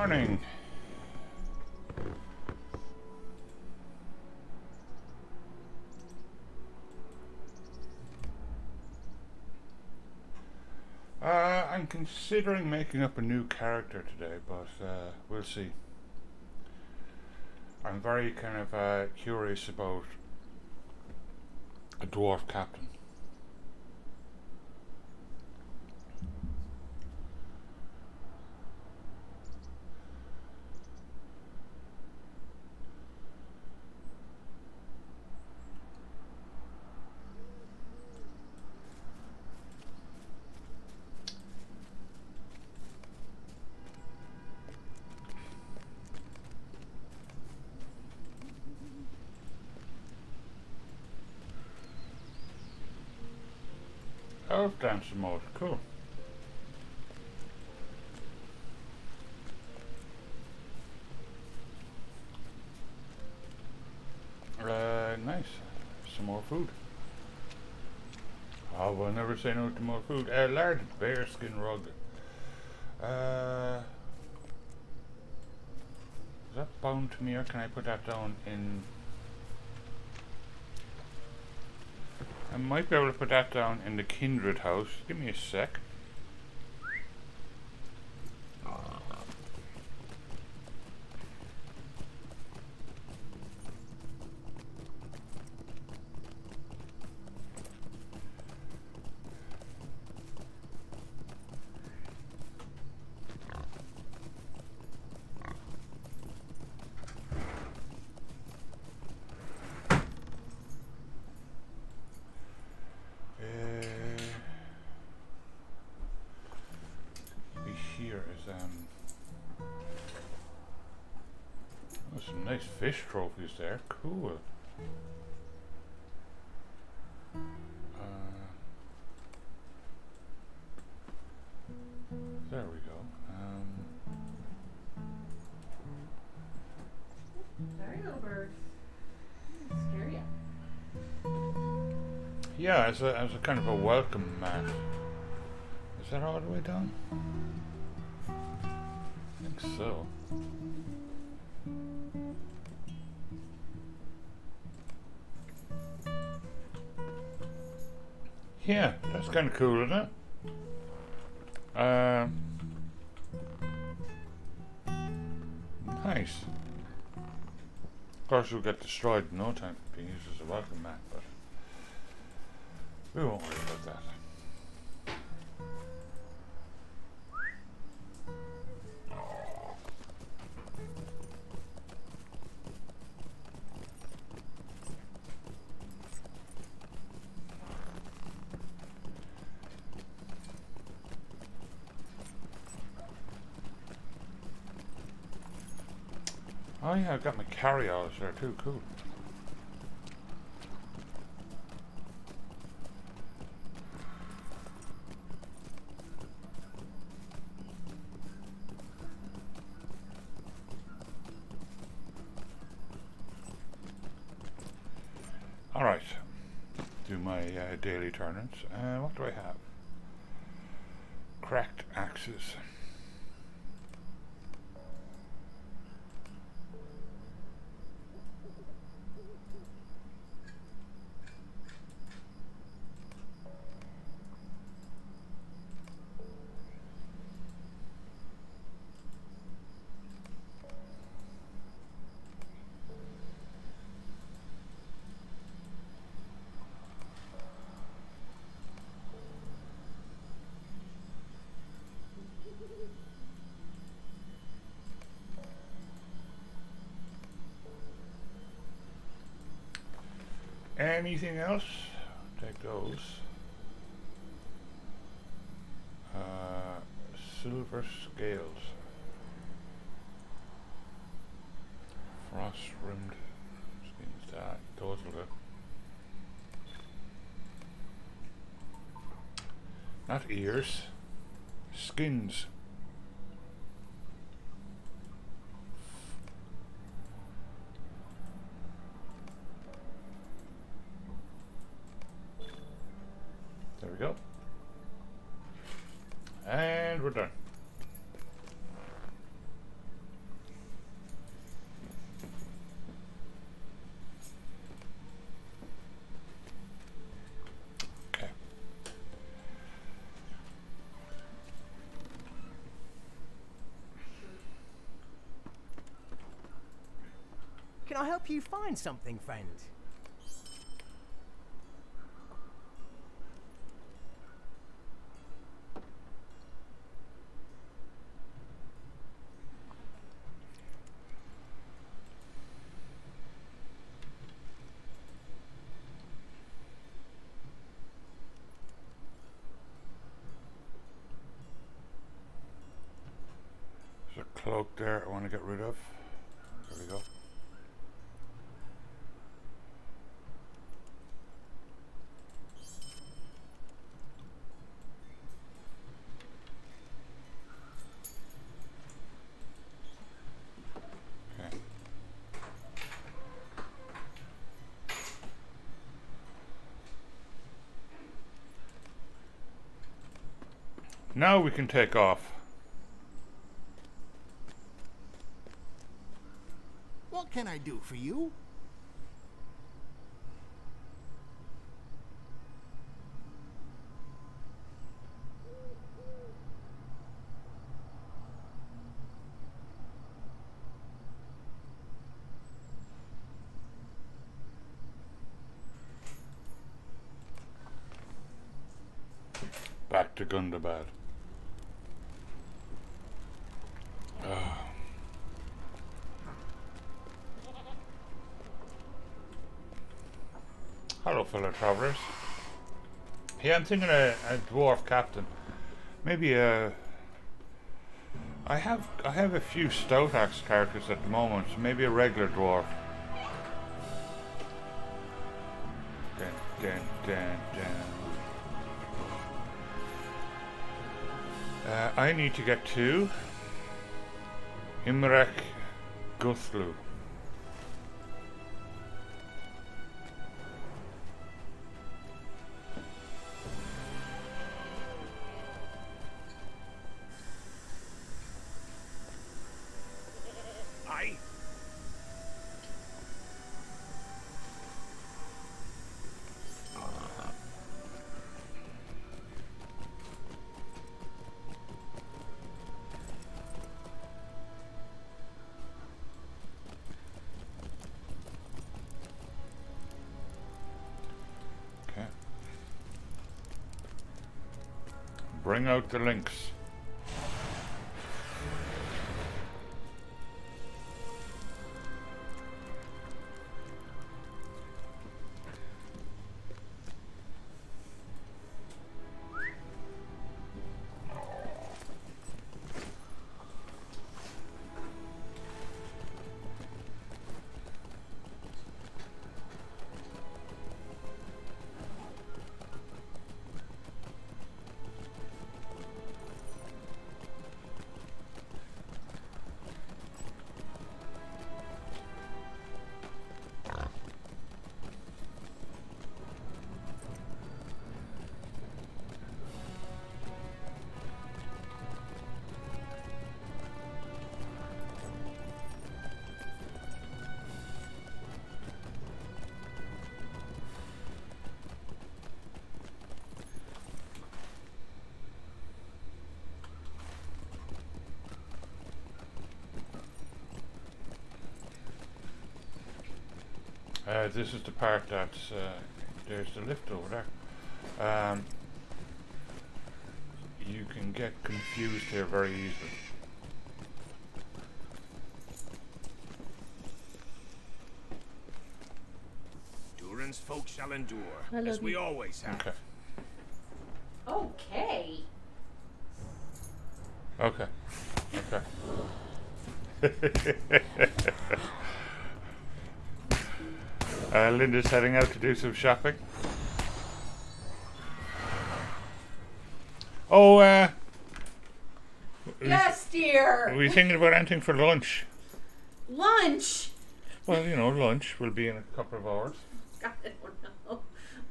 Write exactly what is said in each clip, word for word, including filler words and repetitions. morning. Uh, I'm considering making up a new character today, but uh, we'll see. I'm very kind of uh, curious about a dwarf captain. Elf dancer mode, cool. Uh, nice. Some more food. I will never say no to more food. A large bearskin rug. Uh, is that bound to me, or can I put that down in? I might be able to put that down in the Kindred house. Give me a sec. Fish trophies there, cool. Uh, there we go. Um, there you go, birds. Scare you. Yeah, as a as a kind of a welcome mat. Is that all the way down? I think so. Yeah, that's kind of cool, isn't it? Um, nice. Of course, we'll get destroyed in no time being used as a welcome mat, but we won't worry about that. Oh yeah, I've got my carry-outs there too, cool. Alright, do my uh, daily turn-ins. Uh, what do I have? Cracked axes. Anything else? Take those. Uh, silver scales. Frost rimmed skins. That those will do. Not ears. Skins. Can I help you find something, friend? There's a cloak there I want to get rid of. There we go. Now we can take off. What can I do for you? Back to Gundabad. Hello, fellow travelers. Yeah, I'm thinking a, a dwarf captain. Maybe a. I have I have a few stout axe characters at the moment, so maybe a regular dwarf. Dun, dun, dun, dun. Uh, I need to get to Imrech Guthlu. Bring out the links. Uh, this is the part that's, uh, there's the lift over there. Um, you can get confused here very easily. Durin's folk shall endure, as we always have. Okay. Okay. Okay. Okay. Uh, Linda's heading out to do some shopping. Oh, uh... Yes, dear! Were we thinking about anything for lunch? Lunch? Well, you know, lunch will be in a couple of hours. God, I don't know.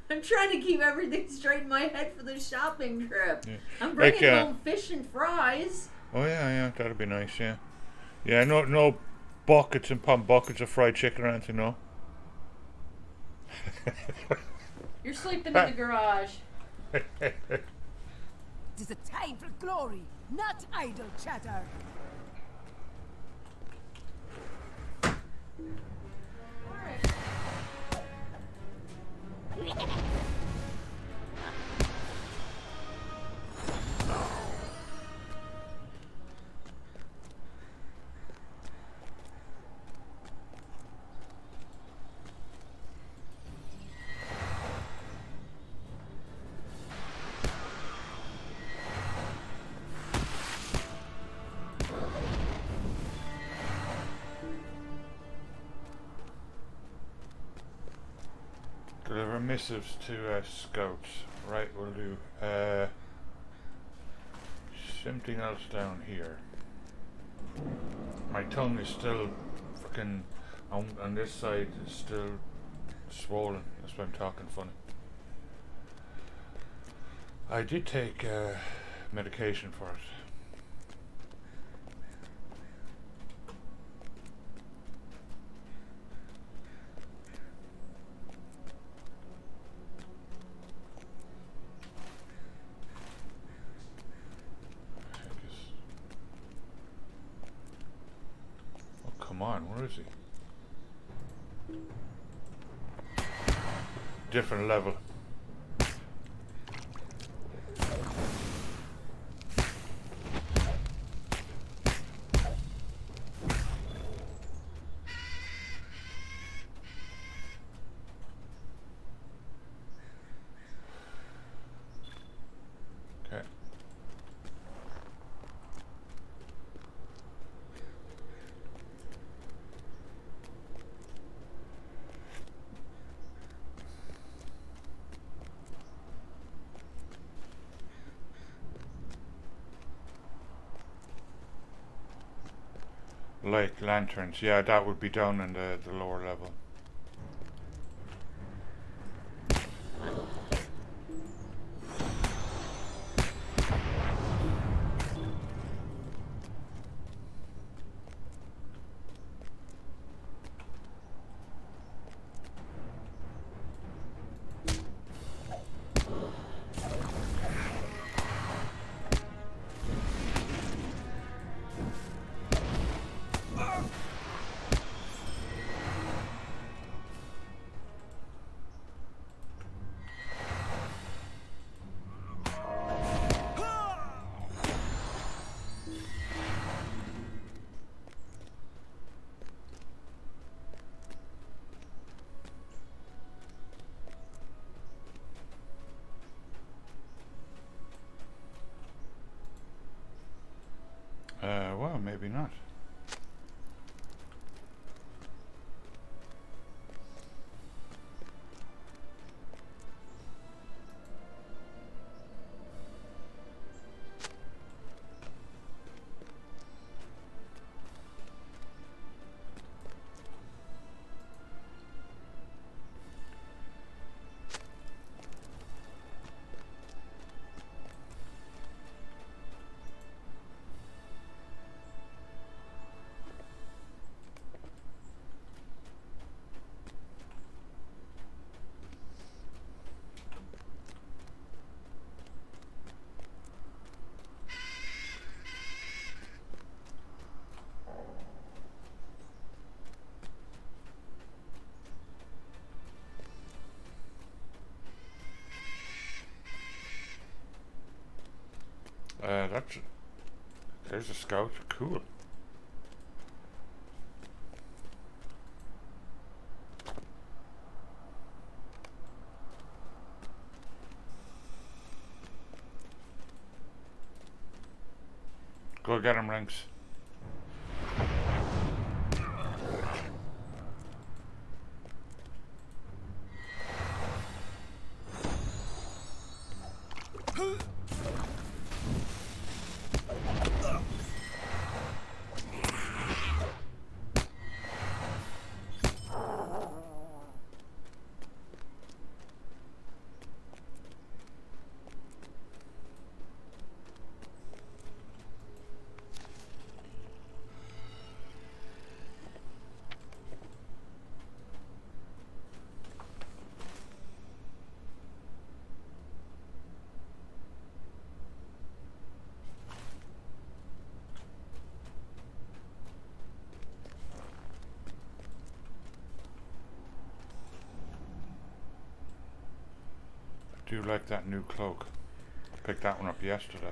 I'm trying to keep everything straight in my head for the shopping trip. Yeah. I'm bringing like, uh, home fish and fries. Oh, yeah, yeah, that'd be nice, yeah. Yeah, no, no buckets and pump buckets of fried chicken or anything, no? You're sleeping in the garage. It is a time for glory, not idle chatter. Deliver missives to uh, scouts. Right, we'll do. Uh, something else down here. My tongue is still fucking on, on this side is still swollen. That's why I'm talking funny. I did take uh, medication for it. Different level. Like lanterns, yeah, that would be down in the, the lower level. Maybe not. Uh, that's, there's a scout, cool. Go get him, Rinks. Do you like that new cloak? Picked that one up yesterday.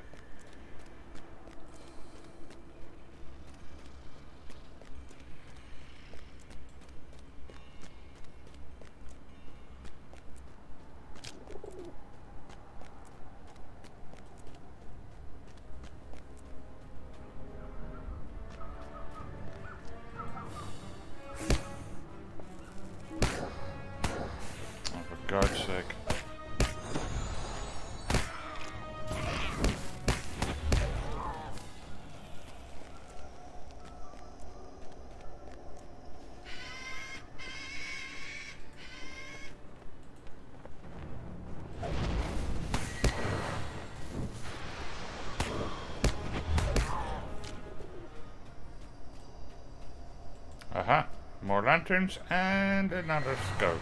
more lanterns and another scope.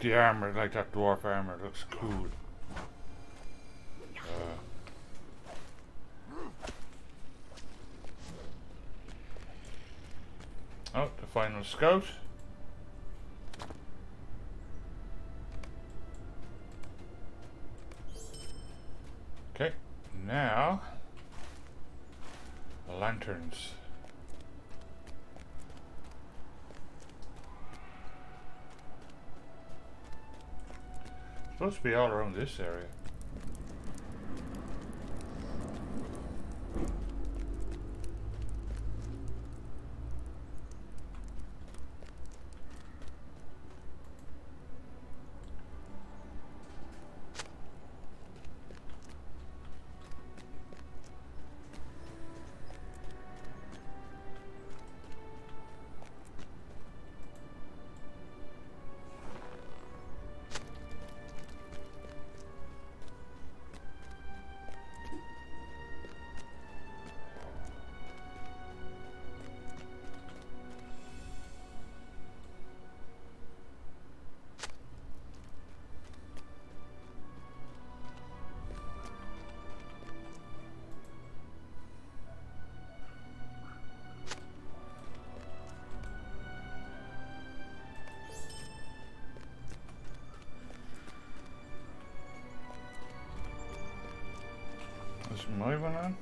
The armor, like that dwarf armor, looks cool. Uh. Oh, the final scout. Okay, now lanterns. Supposed to be all around this area. My one on.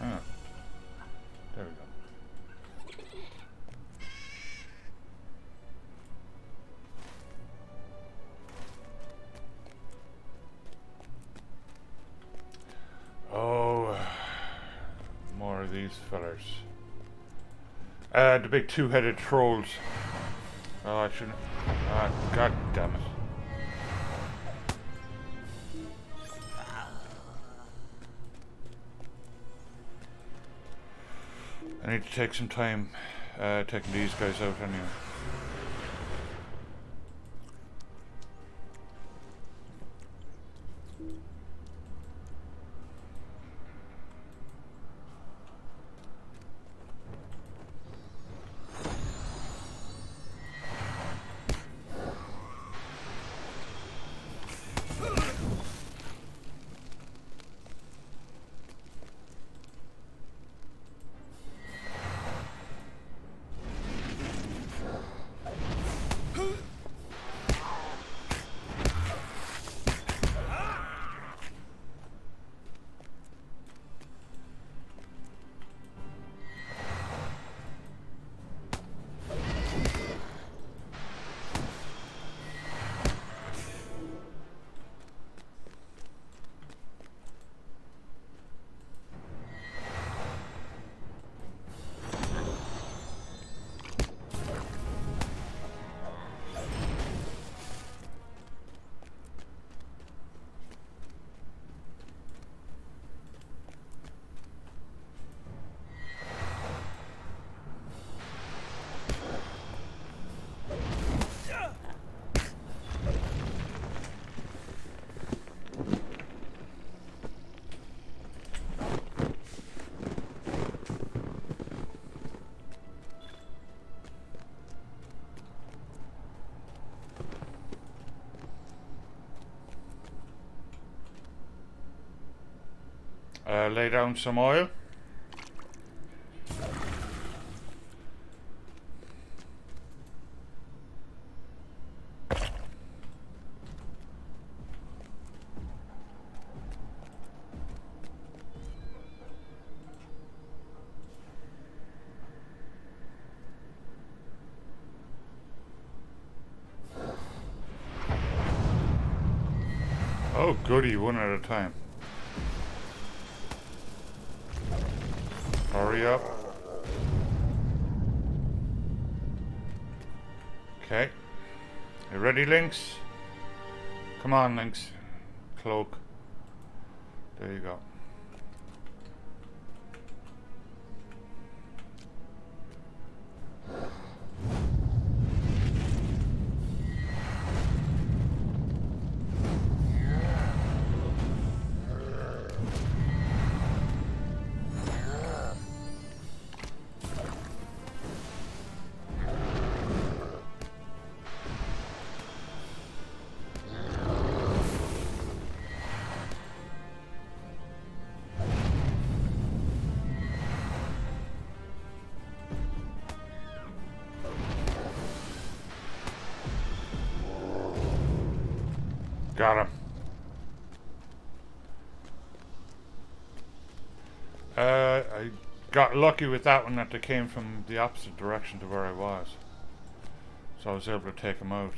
Huh. There we go. Oh, more of these fellers. Uh, the big two-headed trolls. Oh, I shouldn't. Ah, oh, god damn it. I need to take some time uh, taking these guys out anyway. Uh, lay down some oil. Oh, Oh goody, one at a time. Hurry up. Okay. You ready, Lynx? Come on, Lynx. Cloak. There you go. Got him. Uh, I got lucky with that one, that they came from the opposite direction to where I was. So I was able to take him out.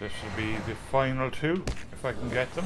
This will be the final two, if I can get them.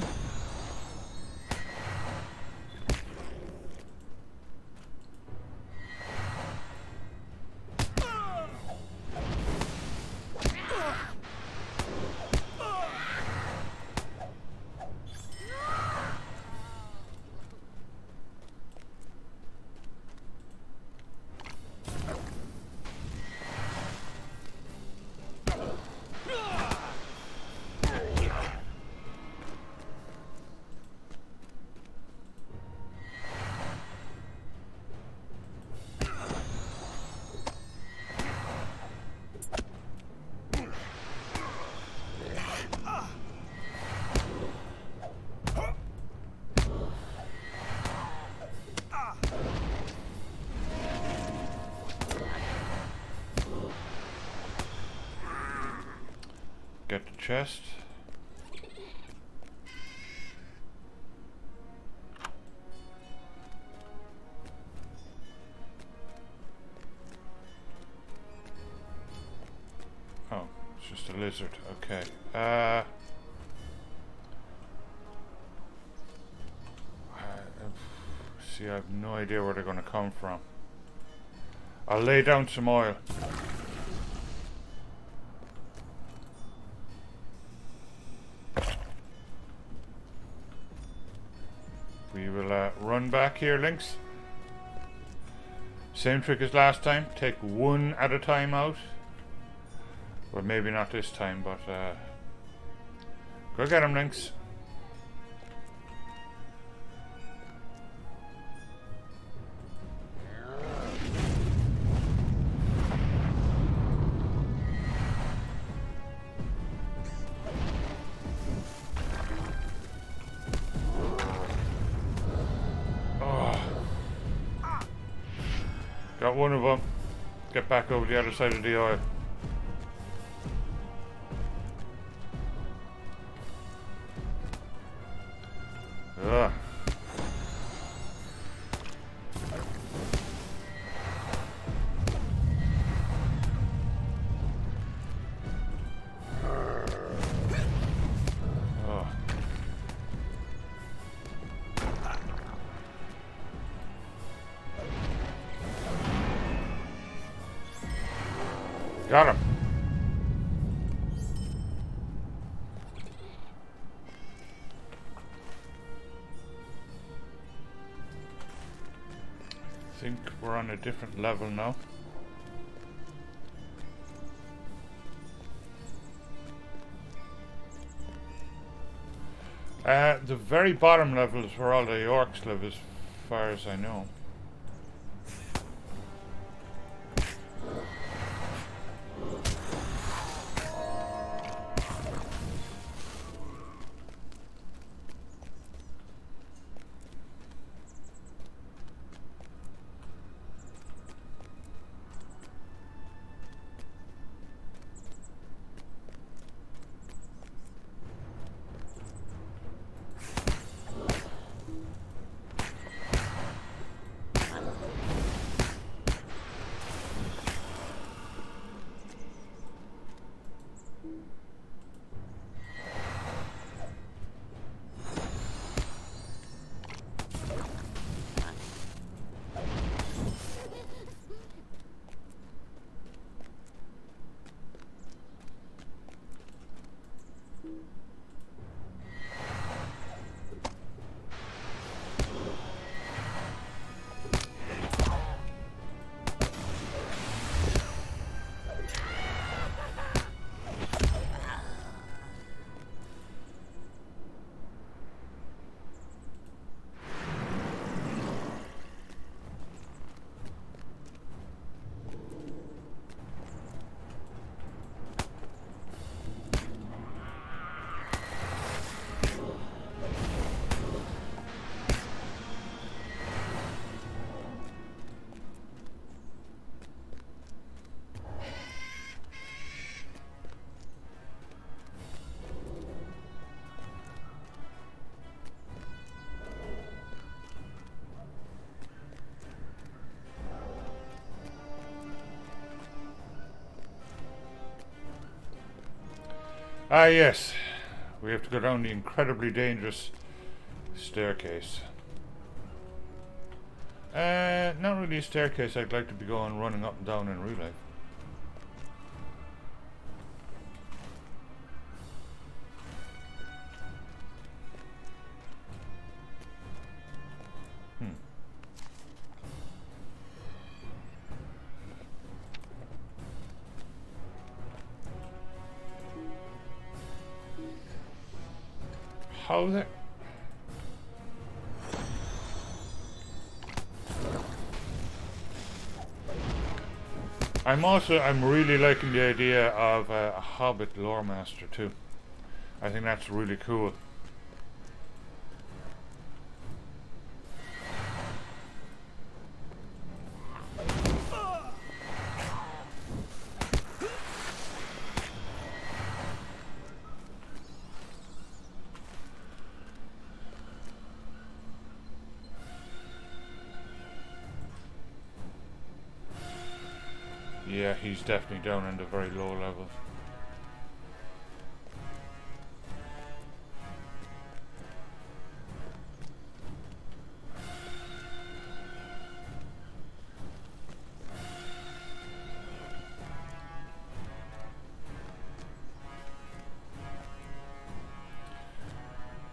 Get the chest. Oh, it's just a lizard. Okay. Uh, uh see, I have no idea where they're going to come from. I'll lay down some oil. Back here, Lynx. Same trick as last time. Take one at a time out. Well, maybe not this time, but uh, go get him, Lynx. Got one of them. Get back over the other side of the oil. Ugh. Got him. I think we're on a different level now. Uh, the very bottom level is where all the orcs live, as far as I know. Ah, yes. We have to go down the incredibly dangerous staircase. Uh, not really a staircase I'd like to be going running up and down in real life. How the... I'm also, I'm really liking the idea of uh, a Hobbit lore master too. I think that's really cool. Yeah, he's definitely down in the very low levels.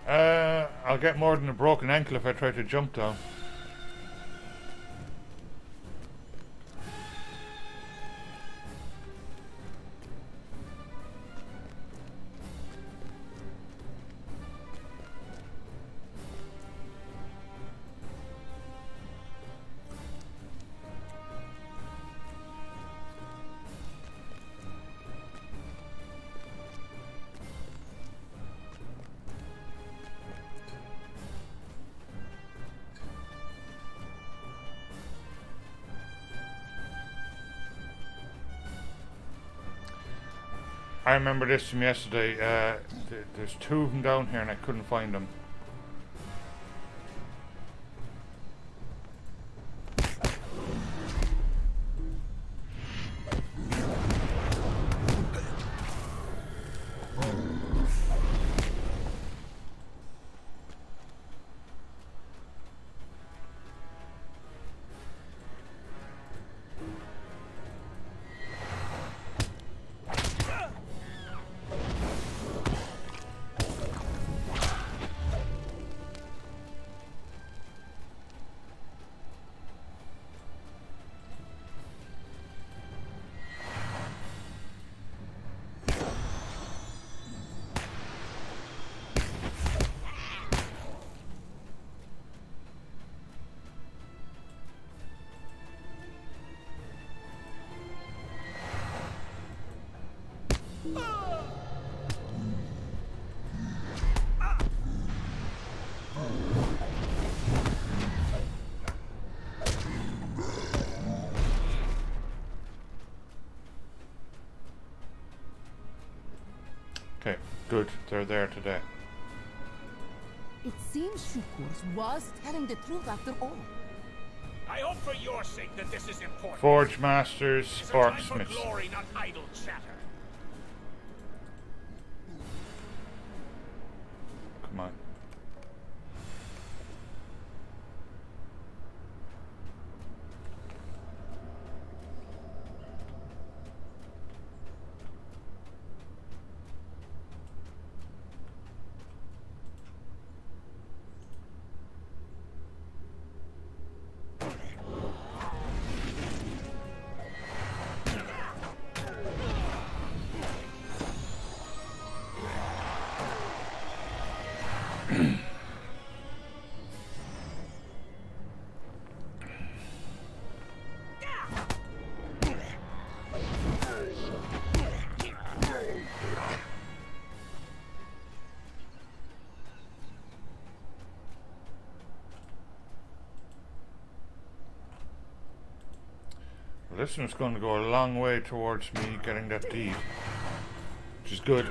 Uh, I'll get more than a broken ankle if I try to jump down. I remember this from yesterday. Uh, th there's two of them down here and I couldn't find them. Good, they're there today. It seems Shukor was telling the truth after all. I hope for your sake that this is important. Forge masters, sparksmiths. Glory, not idle chatter. Come on. This one's going to go a long way towards me getting that deed, which is good.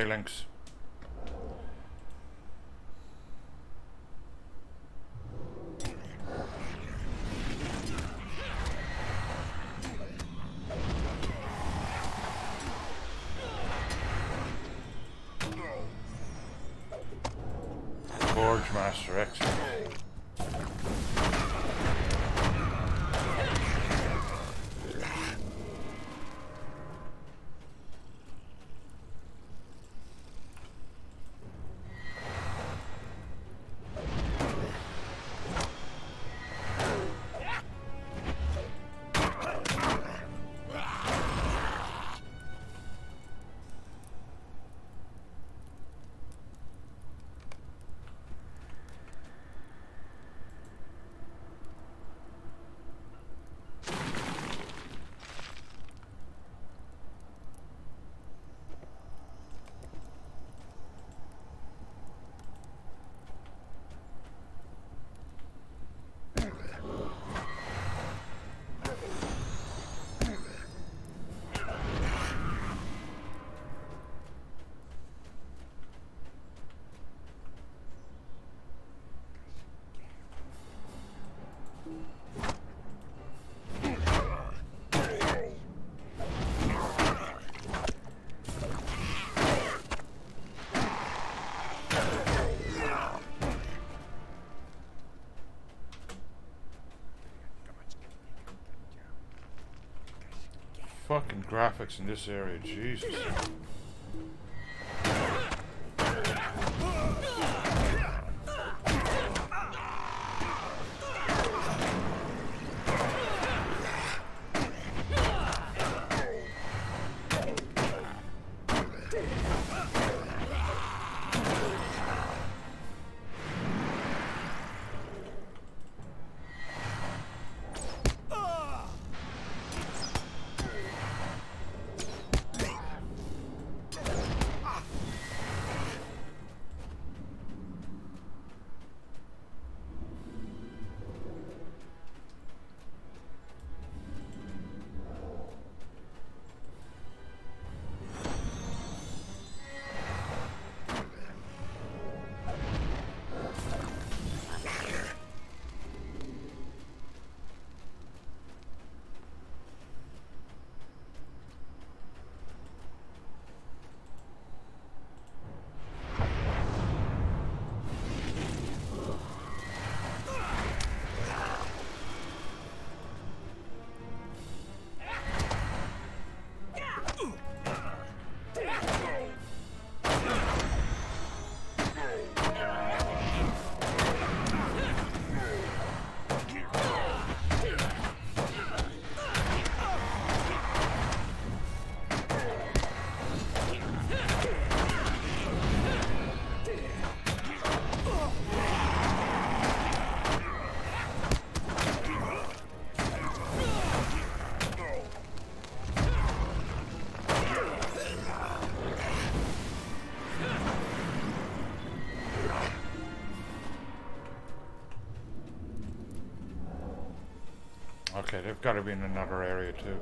phalanx. Forge Master X. Fucking graphics in this area, Jesus. Okay, they've got to be in another area too.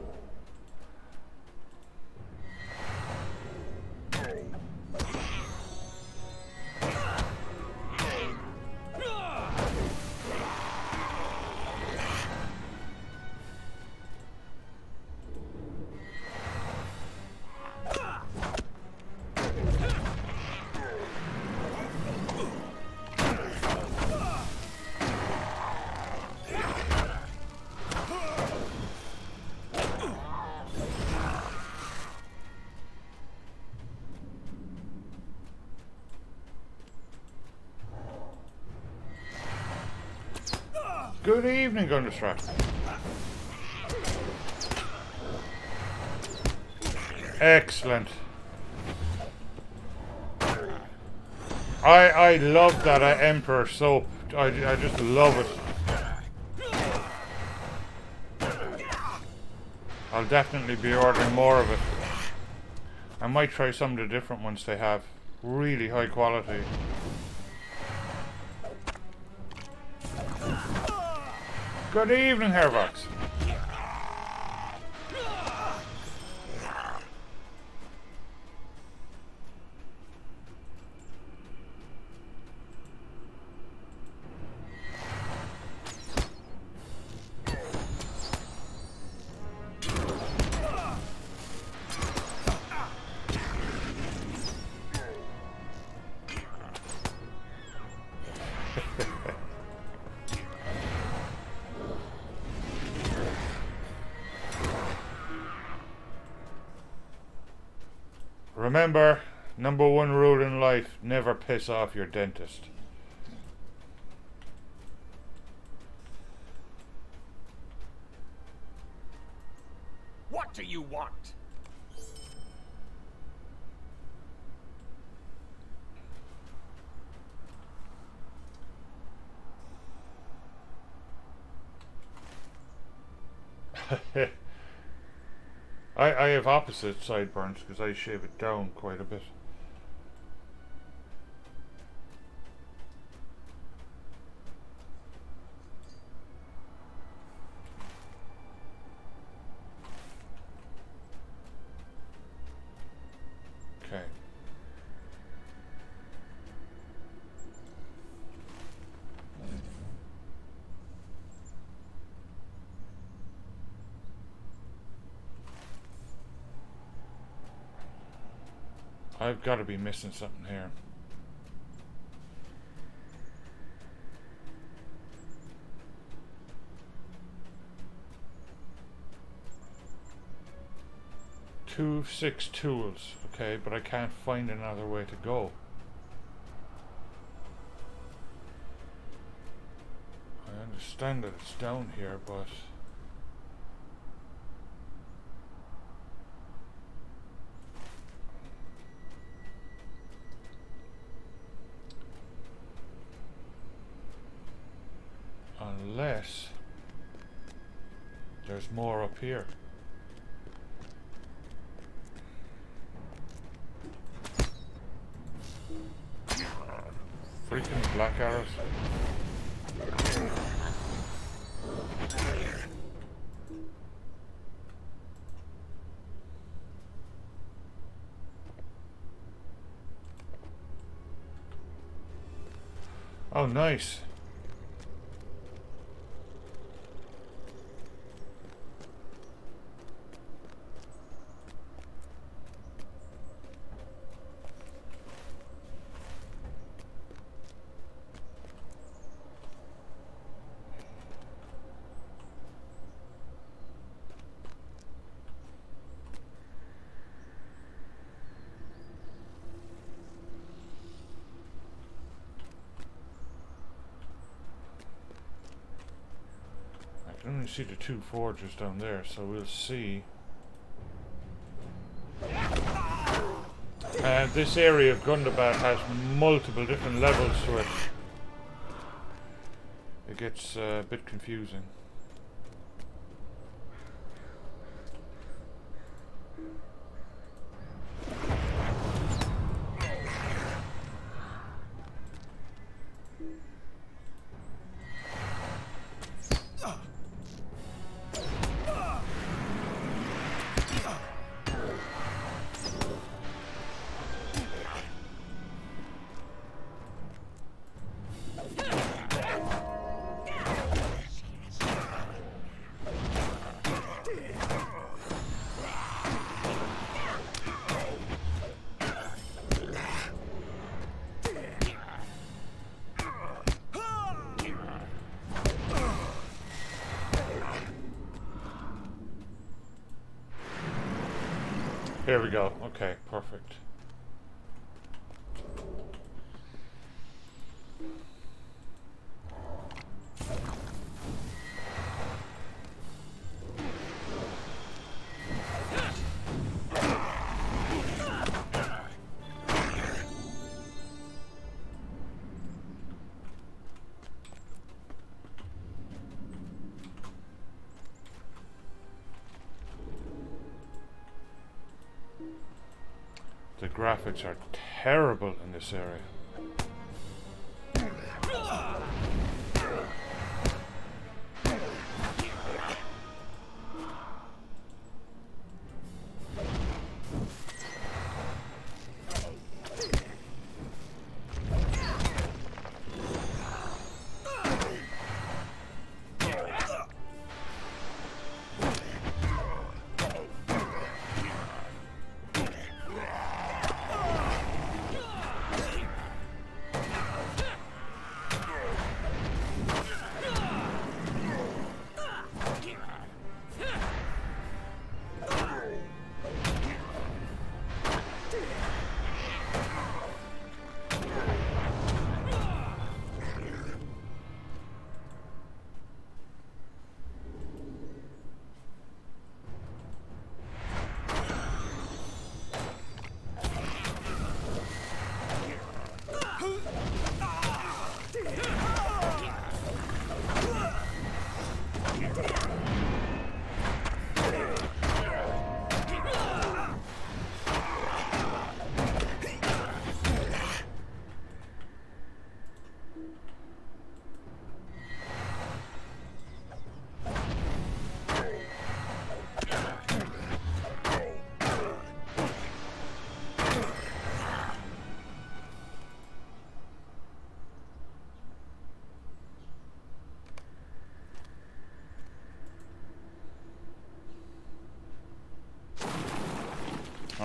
Good evening, Gundestrat. Excellent. I I love that I Emperor soap. I I just love it. I'll definitely be ordering more of it. I might try some of the different ones they have. Really high quality. Good evening, Herr Voss. Remember, number one rule in life, never piss off your dentist. What do you want? I, I have opposite sideburns because I shave it down quite a bit. Okay. I've got to be missing something here. Two, six tools, okay, but I can't find another way to go. I understand that it's down here, but... unless there's more up here. Freaking black arrows. Oh, nice. I only see the two forgers down there, so we'll see. Uh, this area of Gundabad has multiple different levels to it. It gets uh, a bit confusing. Here we go. Okay, perfect. The graphics are terrible in this area.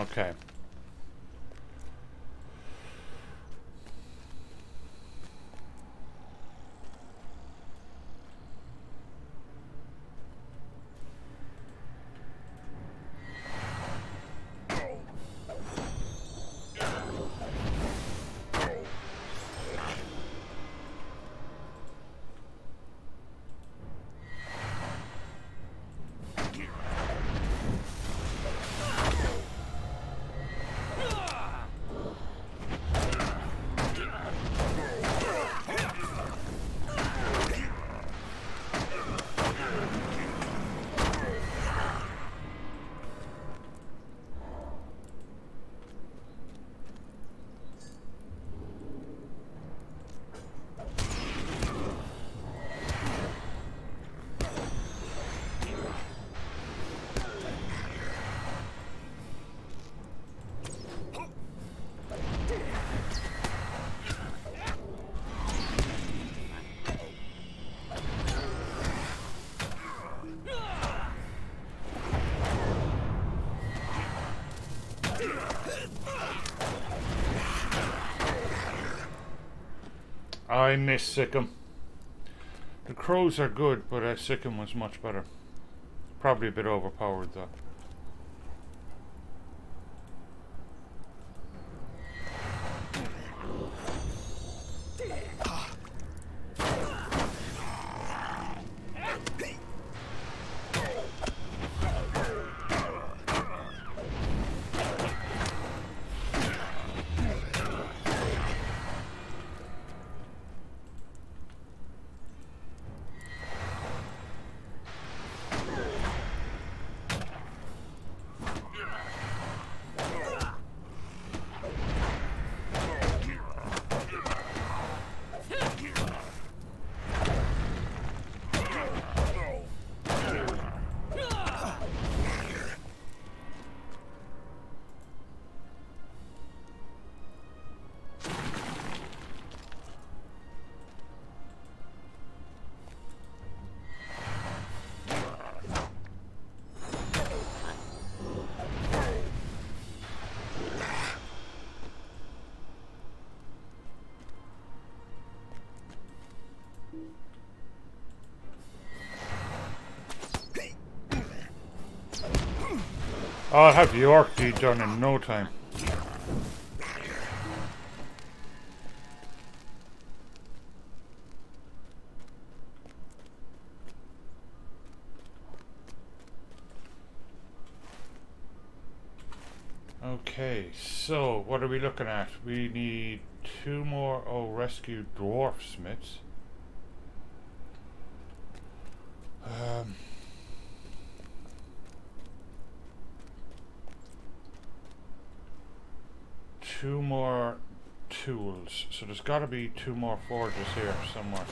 Okay. I miss Sikkim. The crows are good, but uh, Sikkim was much better. Probably a bit overpowered though. I'll have Yorkie done in no time. Okay, so what are we looking at? We need two more oh rescue dwarf smiths. Um Two more tools, so there's got to be two more forges here somewhere.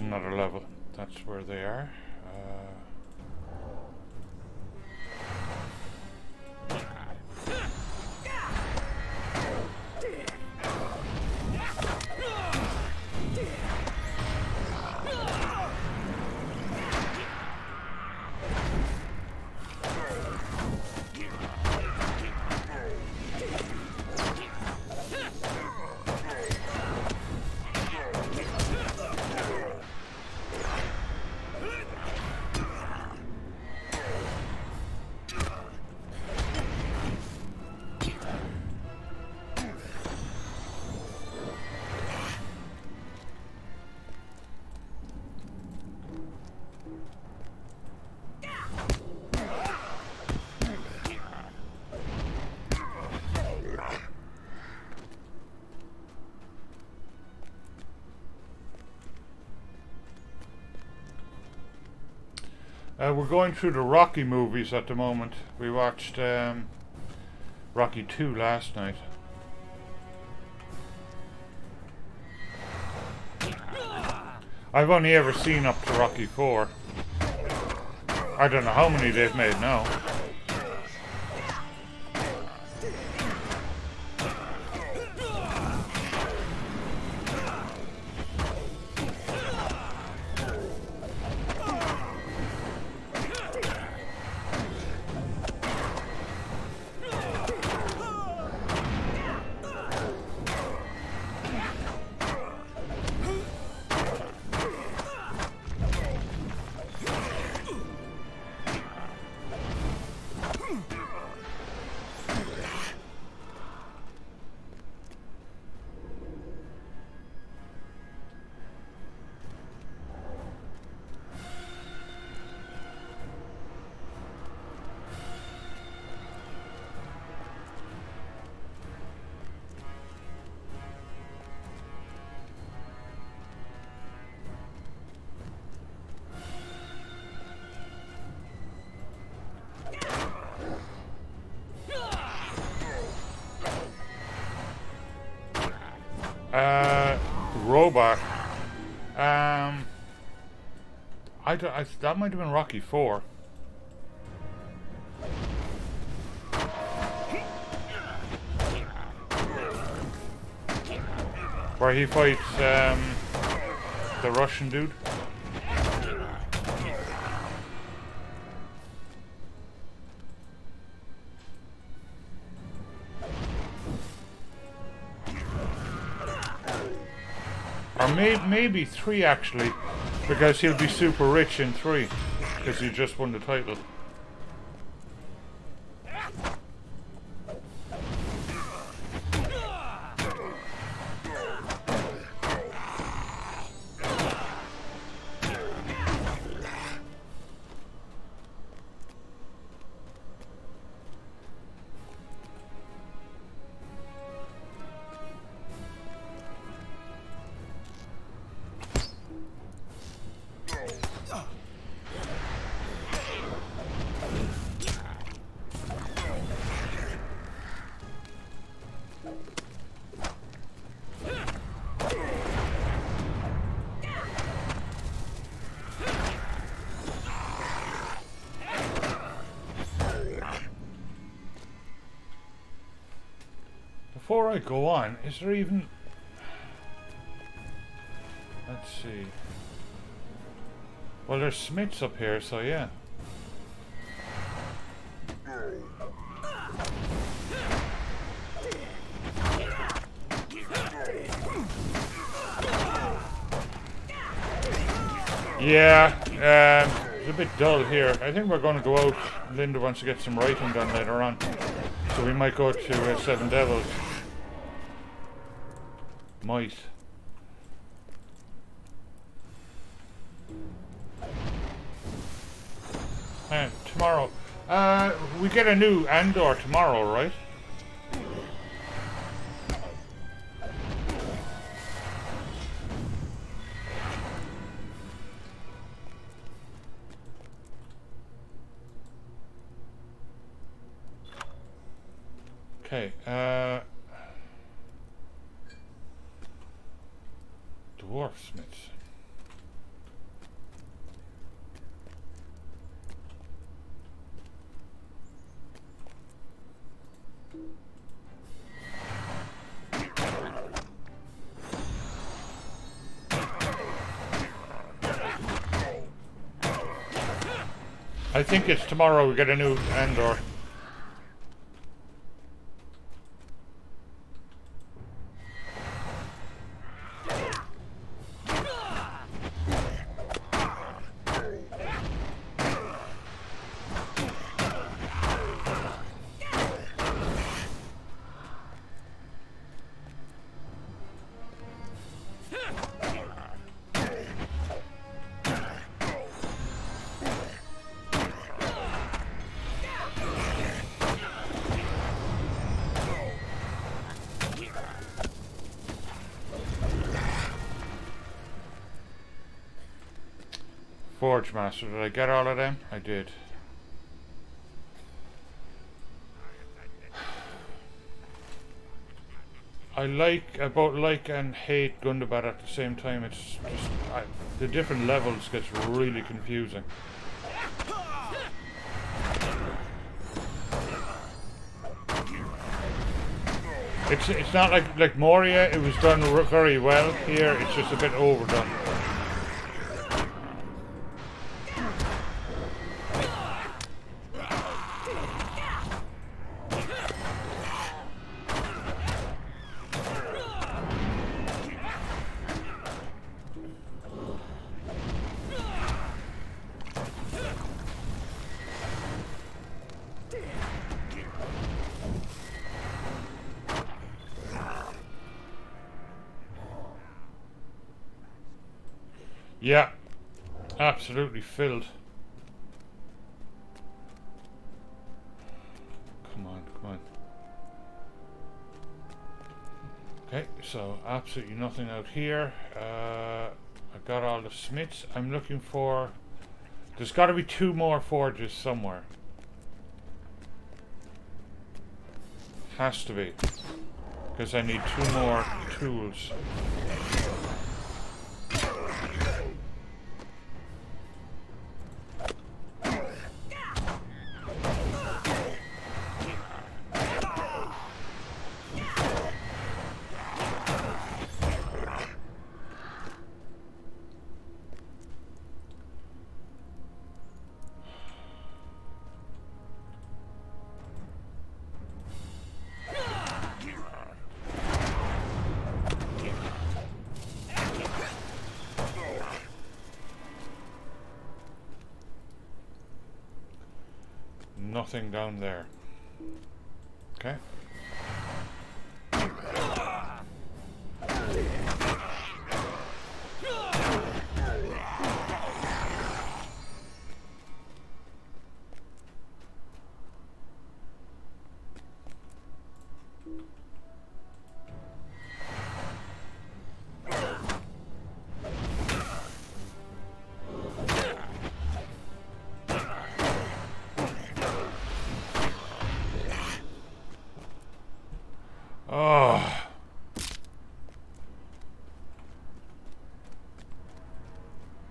Another level. That's where they are. Uh, we're going through the Rocky movies at the moment. We watched um, Rocky two last night. I've only ever seen up to Rocky four. I don't know how many they've made now. Robot. Um, I, I, that might have been Rocky four. Where he fights um, the Russian dude. Maybe three actually, because he'll be super rich in three, because he just won the title. Before I go on, is there even... Let's see... Well, there's Smiths up here, so yeah. Yeah, um, it's a bit dull here. I think we're going to go out. Linda wants to get some writing done later on. So we might go to uh, Seven Devils. Might. Uh, tomorrow. Uh, we get a new Andor tomorrow, right? Okay. Uh, Dwarfsmiths. I think it's tomorrow we get a new Andor. Forge Master. Did I get all of them? I did. I like, about like and hate Gundabad at the same time. It's just, I, the different levels gets really confusing. It's it's not like, like Moria, it was done very well. Here, it's just a bit overdone. Yeah, absolutely filled. Come on, come on. Okay, so absolutely nothing out here. Uh, I got all the smiths. I'm looking for... There's got to be two more forges somewhere. Has to be. Because I need two more tools. Nothing down there. Okay.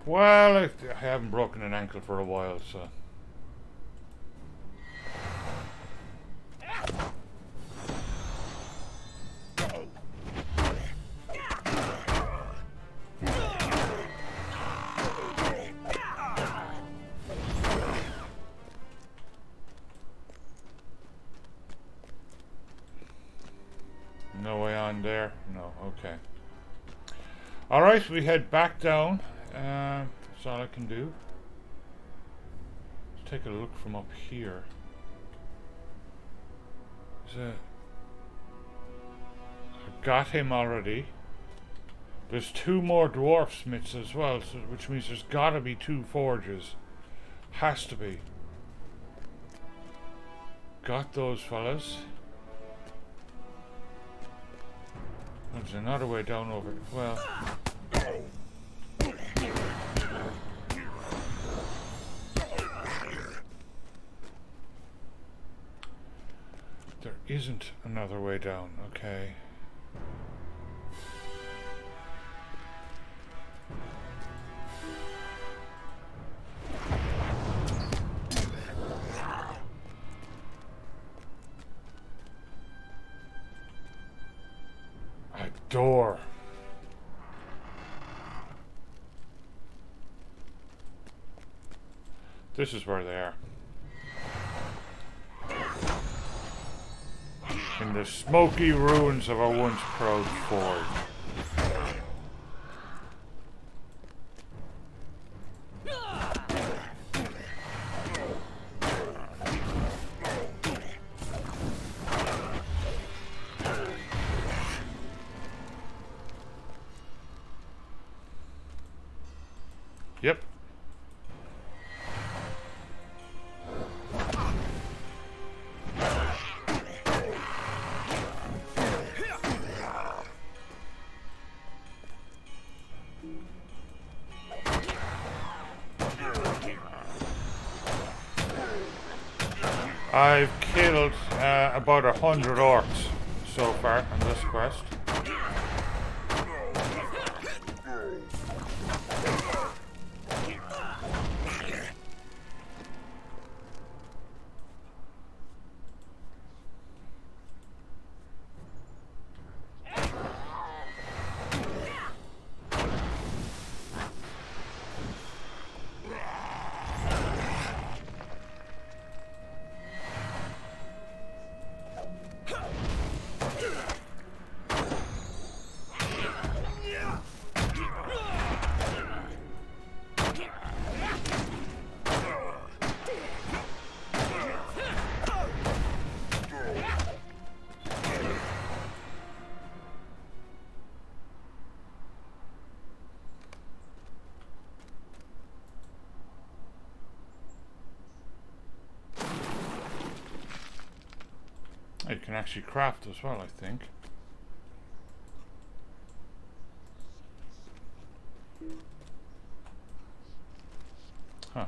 Well, I haven't broken an ankle for a while, so... No way on there? No, okay. Alright, we head back down. Uh, that's all I can do. Let's take a look from up here. There's a... I got him already. There's two more dwarf smiths as well, so, which means there's gotta be two forges. Has to be. Got those fellas. There's another way down over... Well... Isn't another way down, okay. A door. This is where they are. In the smoky ruins of our once proud forge. I've killed uh, about a hundred orcs so far on this quest. Can actually craft as well, I think. Huh.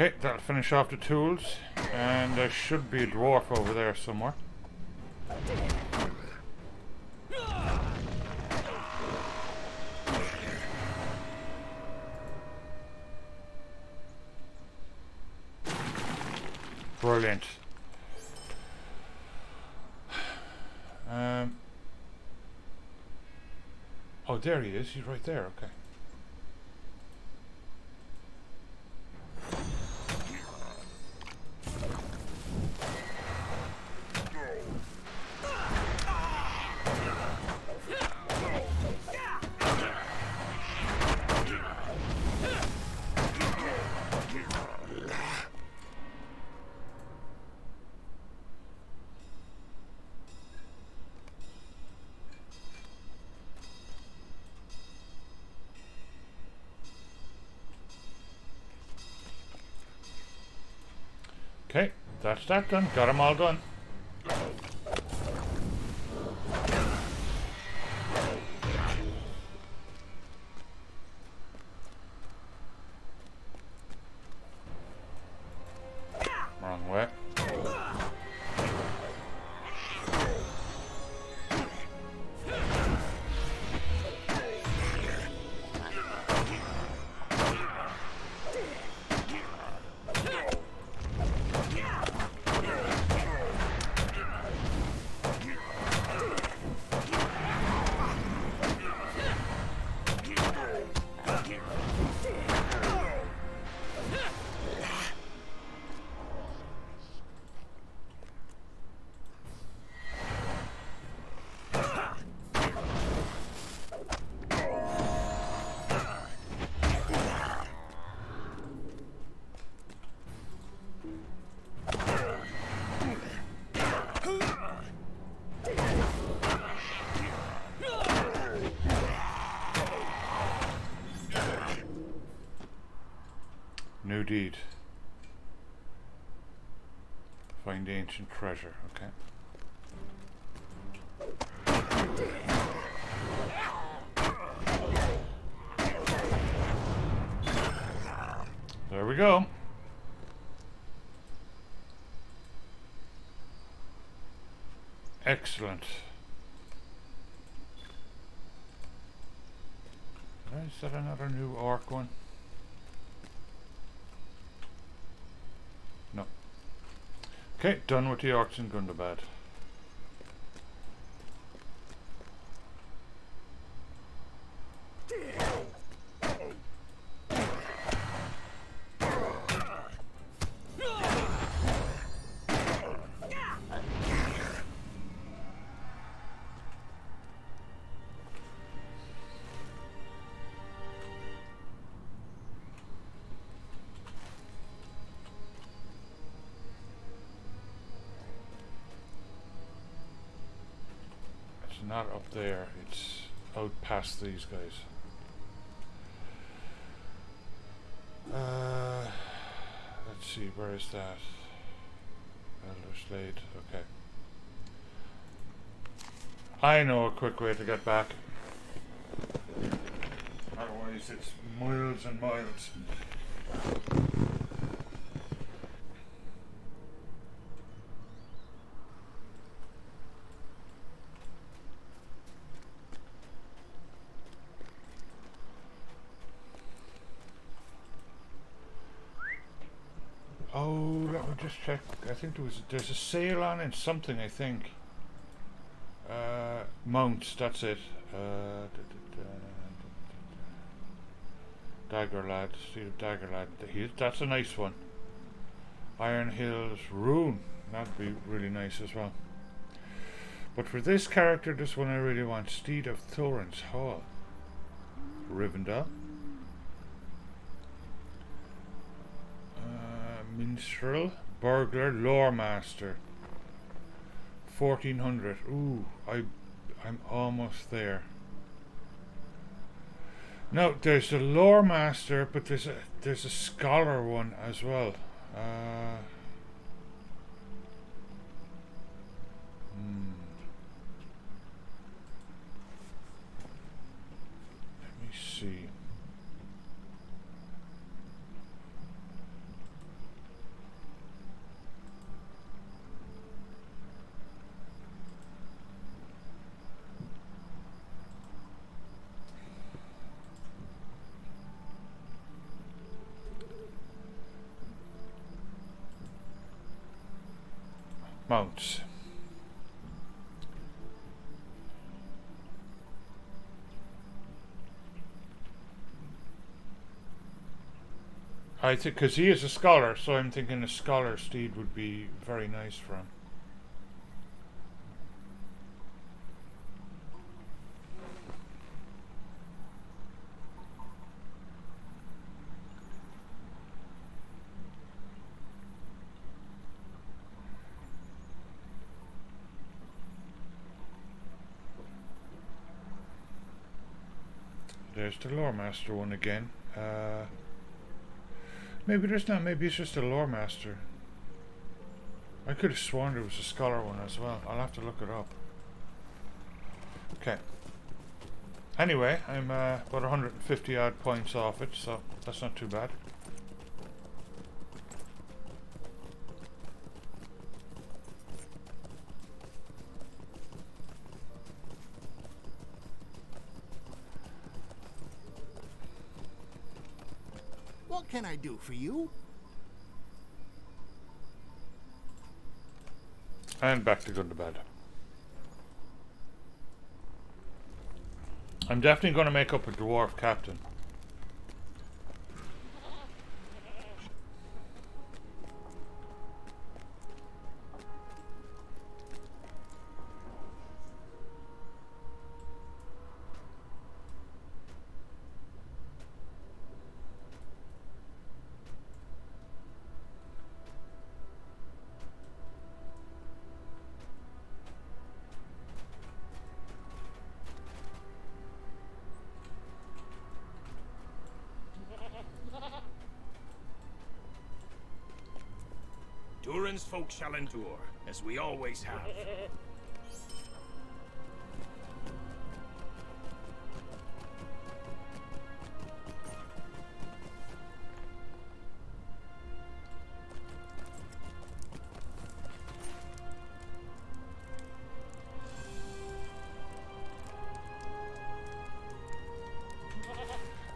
Okay, that'll finish off the tools, and there should be a dwarf over there somewhere. Brilliant. Um, oh, there he is. He's right there. Okay. Okay, that's that done. Got them all done. Wrong way. New deed. Find ancient treasure, okay. There we go. Excellent. Is that another new orc one? Okay, done with the orcs in Gundabad. not up there. It's out past these guys. Uh, let's see, where is that? Elder Slade, okay. I know a quick way to get back. Otherwise it's miles and miles. Oh, let me just check. I think there was there's a sale on in something, I think. Uh, mounts, that's it. Uh, Dagorlad, Steed of Dagorlad. That's a nice one. Iron Hill's Rune. That'd be really nice as well. But for this character, this one I really want. Steed of Thorin's Hall. Rivendell. Uh, Minstrel. Burglar. Lore Master. fourteen hundred. Ooh, I, I'm almost there. No, there's the Lore Master, but there's a there's a scholar one as well. Uh, hmm. Let me see. Mounts. I think because he is a scholar, so I'm thinking a scholar steed would be very nice for him. There's the Lore Master one again. Uh, maybe there's not, maybe it's just a Lore Master. I could have sworn there was a Scholar one as well. I'll have to look it up. Okay. Anyway, I'm uh, about one hundred fifty odd points off it, so that's not too bad. What can I do for you? And back to Gundabad. I'm definitely going to make up a dwarf captain. Durin's folk shall endure, as we always have.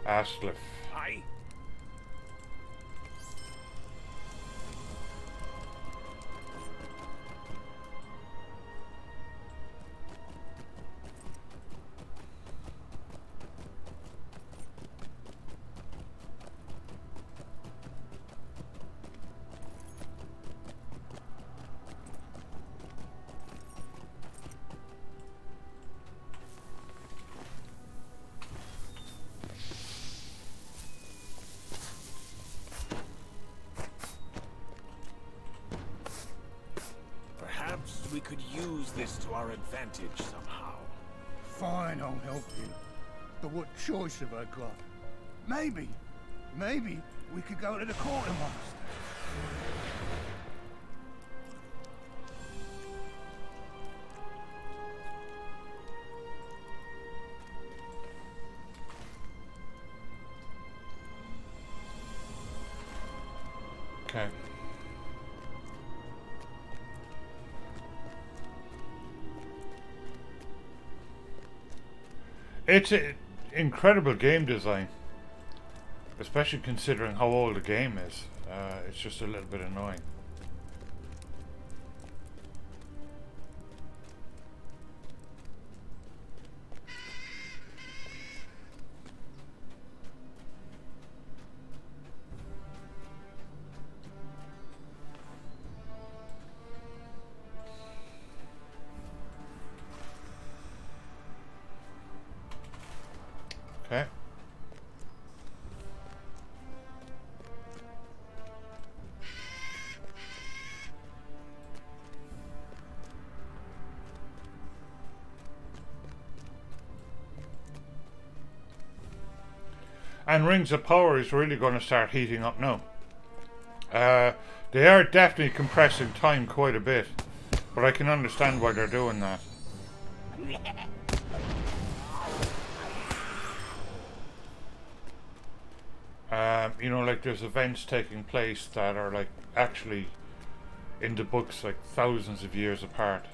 Asliff. Aye. We could use this to our advantage somehow. Fine, I'll help you. But what choice have I got? Maybe, maybe we could go to the quartermaster. Okay. It's an incredible game design, especially considering how old the game is. Uh, it's just a little bit annoying. And Rings of Power is really going to start heating up now. Uh, they are definitely compressing time quite a bit, but I can understand why they're doing that. Um, you know, like there's events taking place that are like actually in the books like thousands of years apart.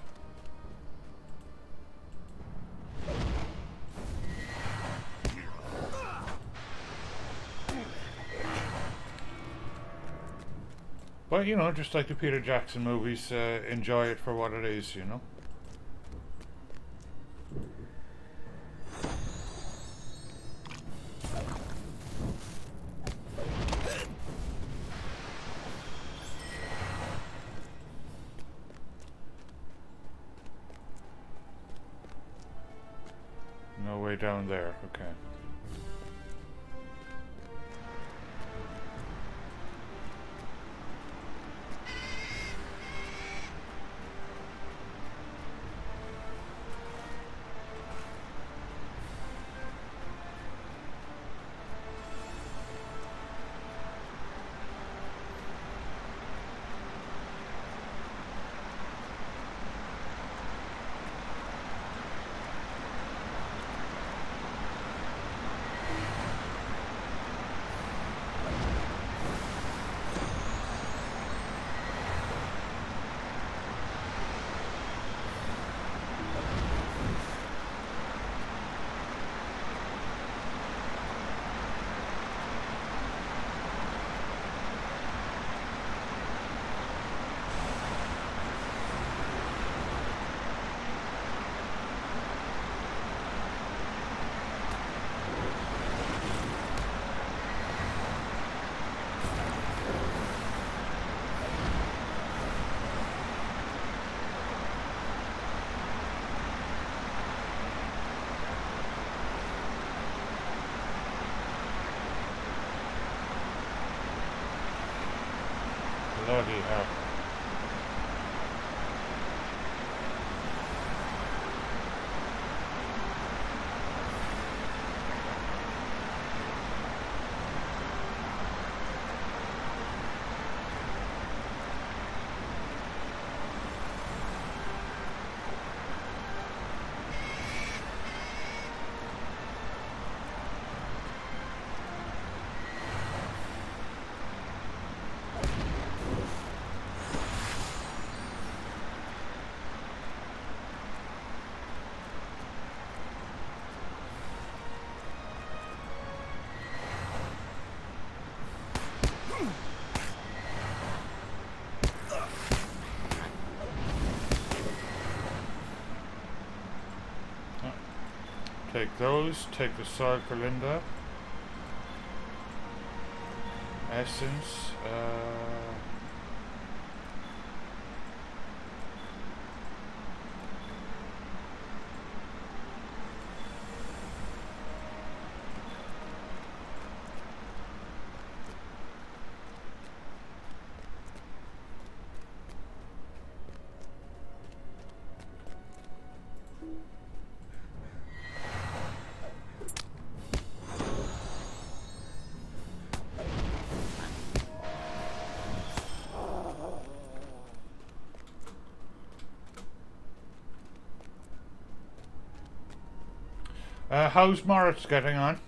But, you know, just like the Peter Jackson movies, uh, enjoy it for what it is, you know. No way down there, okay. Take those, take the Sarkalinda Essence, uh, Uh, how's Moritz getting on?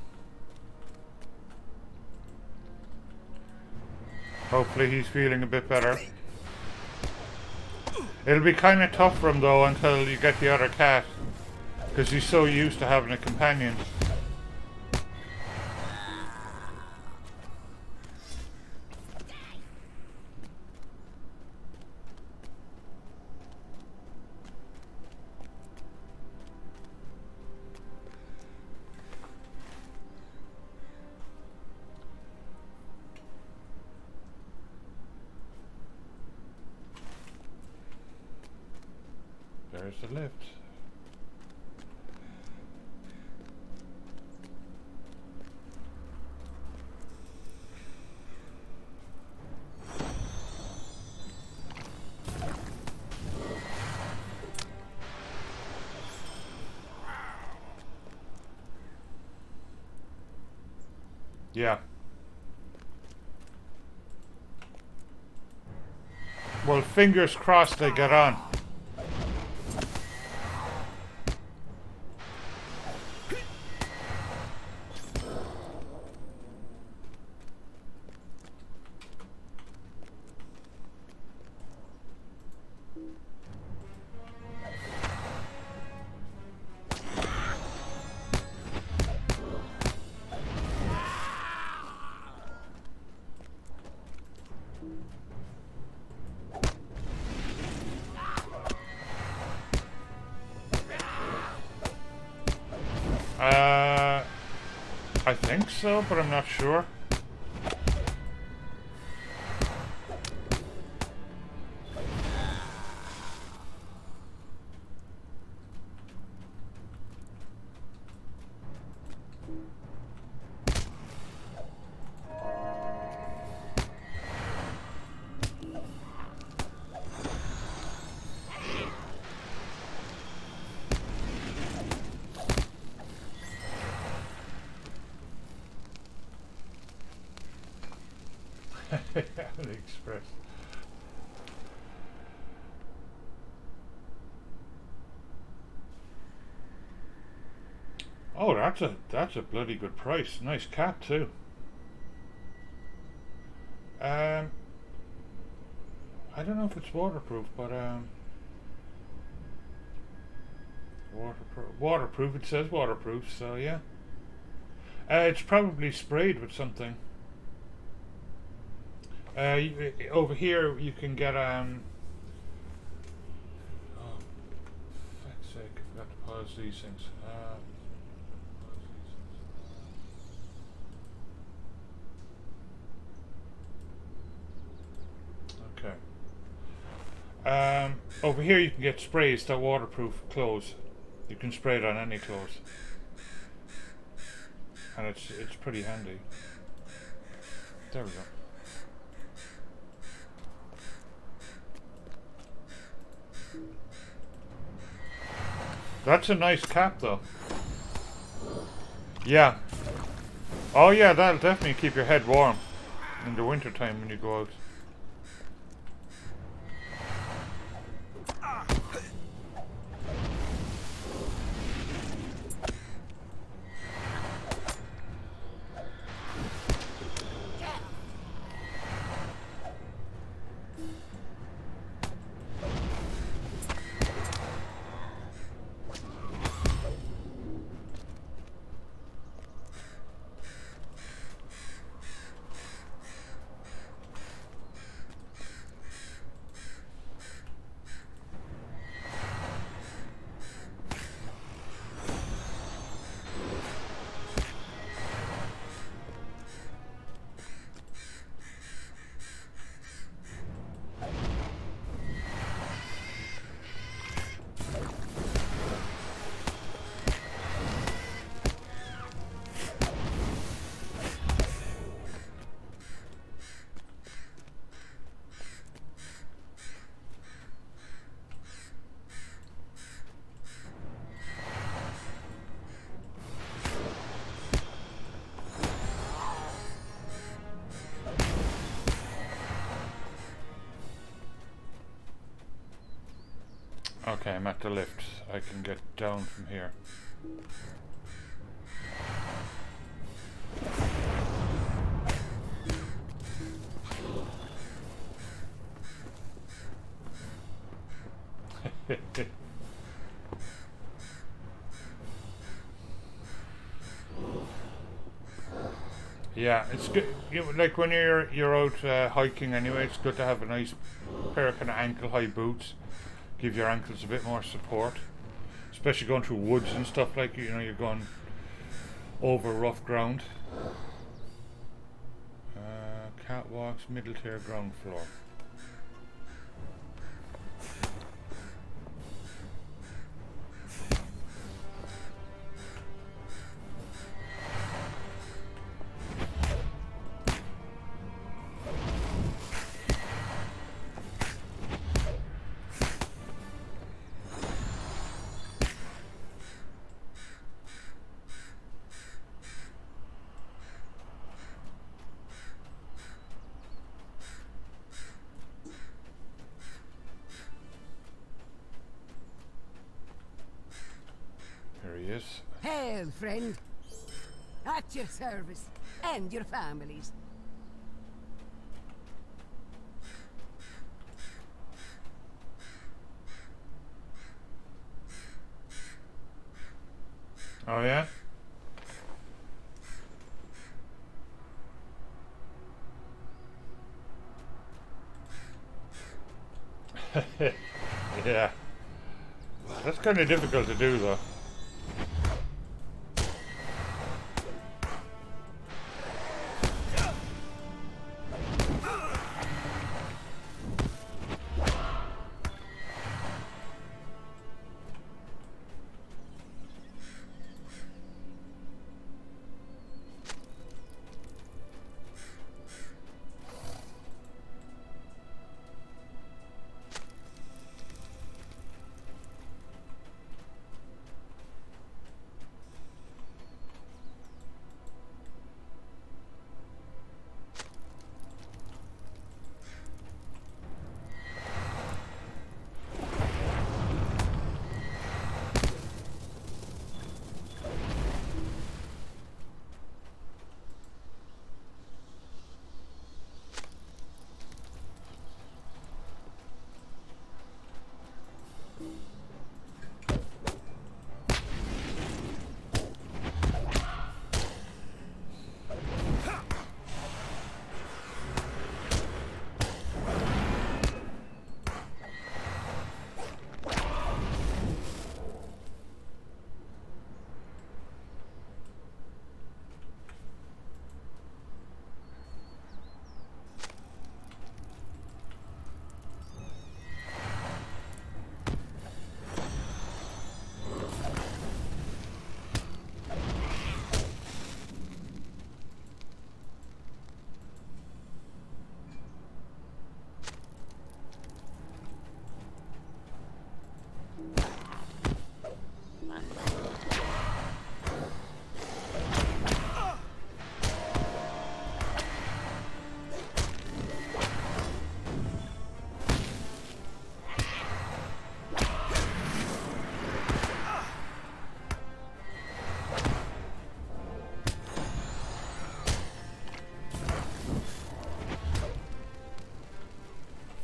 Hopefully he's feeling a bit better. It'll be kind of tough for him though until you get the other cat, because he's so used to having a companion. Yeah. Well, fingers crossed they get on. So, but I'm not sure. Express. Oh, that's a that's a bloody good price. Nice cap too. Um, I don't know if it's waterproof, but um, waterproof. Waterproof. It says waterproof, so yeah. Uh, it's probably sprayed with something. Uh, over here you can get um. Oh, for fuck's sake! I've got to pause these things. Uh, okay. Um, over here you can get sprays that waterproof clothes. You can spray it on any clothes, and it's it's pretty handy. There we go. That's a nice cap though. Yeah. Oh yeah, that'll definitely keep your head warm in the winter time when you go out. Okay, I'm at the lift. I can get down from here. Yeah, it's good. You, like when you're you're out uh, hiking anyway, it's good to have a nice pair of kind of ankle-high boots. Give your ankles a bit more support, especially going through woods and stuff like you know you're going over rough ground. Uh, catwalks, middle tier, ground floor. Friend, at your service and your families. Oh yeah? Yeah. That's kind of difficult to do though.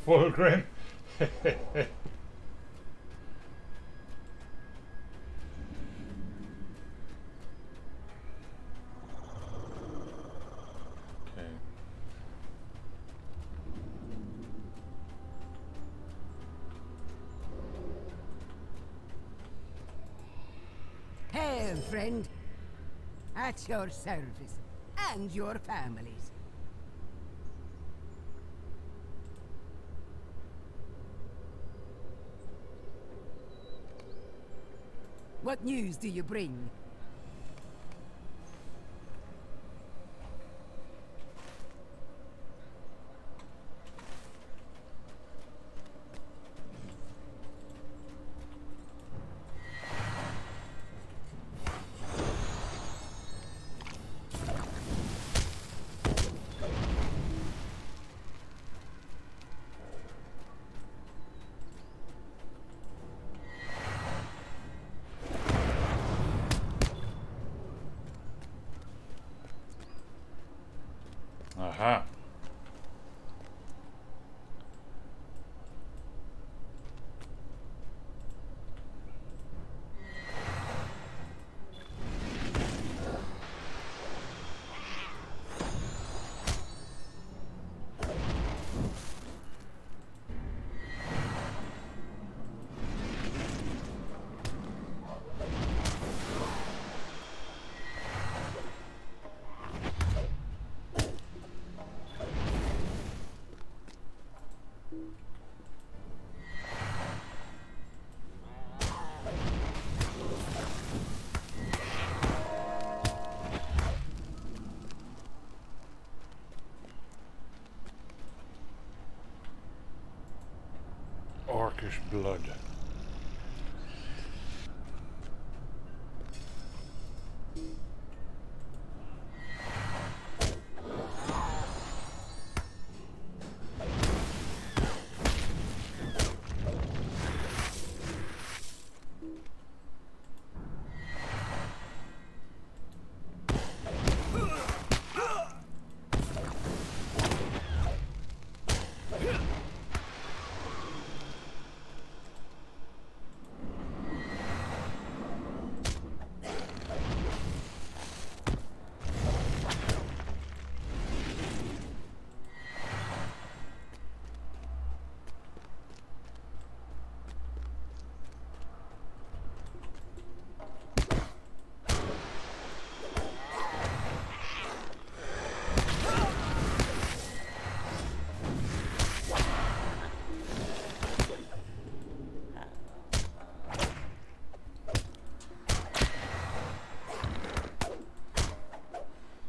Full grin. Hail, friend, at your service and your families. What news do you bring? orcish blood.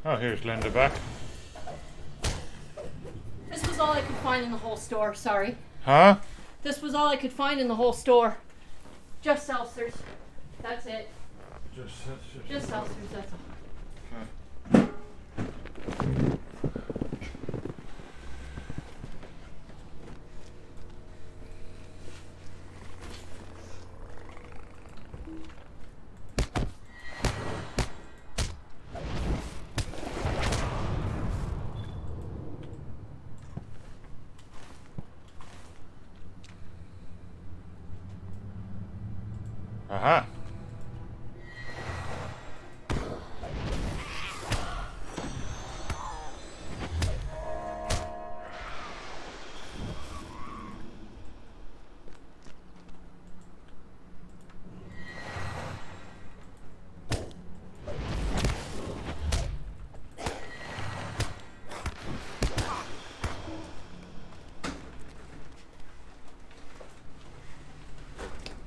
Oh, here's Linda back. This was all I could find in the whole store, sorry. Huh? This was all I could find in the whole store. Just seltzers. That's it. Just seltzers. Just seltzers, that's all.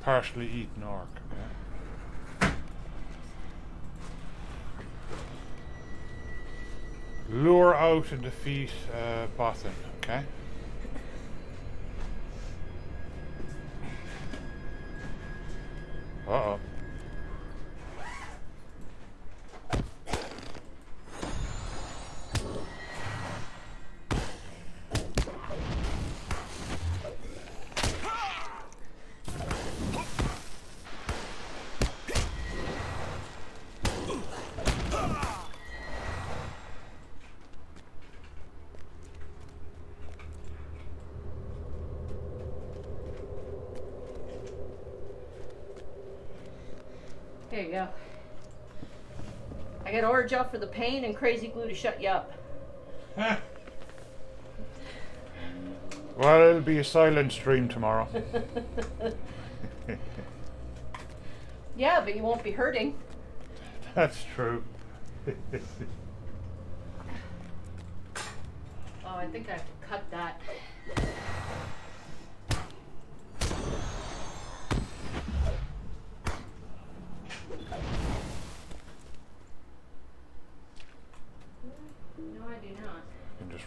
Partially eaten orc. Okay. Lure out and defeat uh, Bothan. Okay. Uh oh. There you go. I got orange up for the pain and crazy glue to shut you up. Huh. Well, it'll be a silent stream tomorrow. Yeah, but you won't be hurting. That's true. Oh, I think I have to cut that.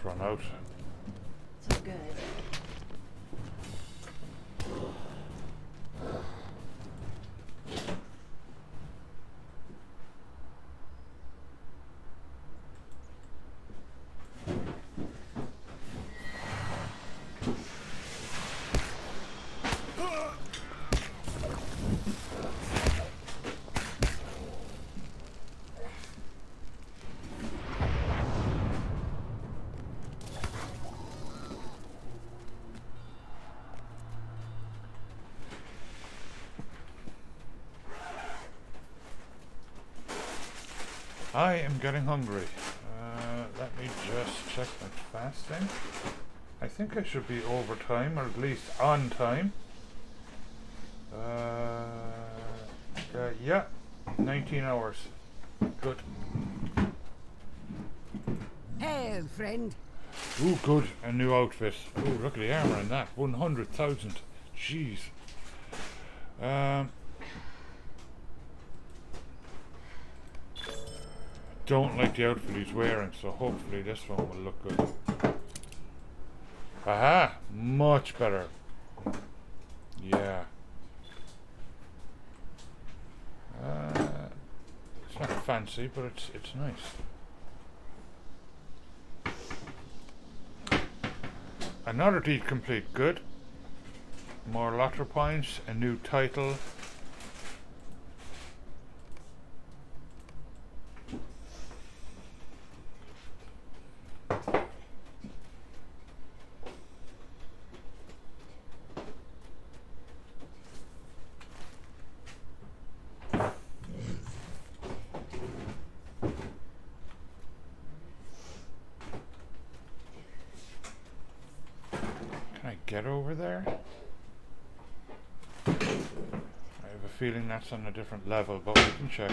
Run out. So good. I am getting hungry. Uh, let me just check my fasting. I think I should be over time, or at least on time. Uh, uh, yeah, nineteen hours. Good. Hey, friend. Ooh, good. A new outfit. Ooh, look at the armor in that. one hundred thousand. Jeez. Um... Don't like the outfit he's wearing, so hopefully this one will look good. Aha! Much better. Yeah. Uh, it's not fancy, but it's it's nice. Another deed complete. Good. More LOTRO points. A new title. That's on a different level, but we can check.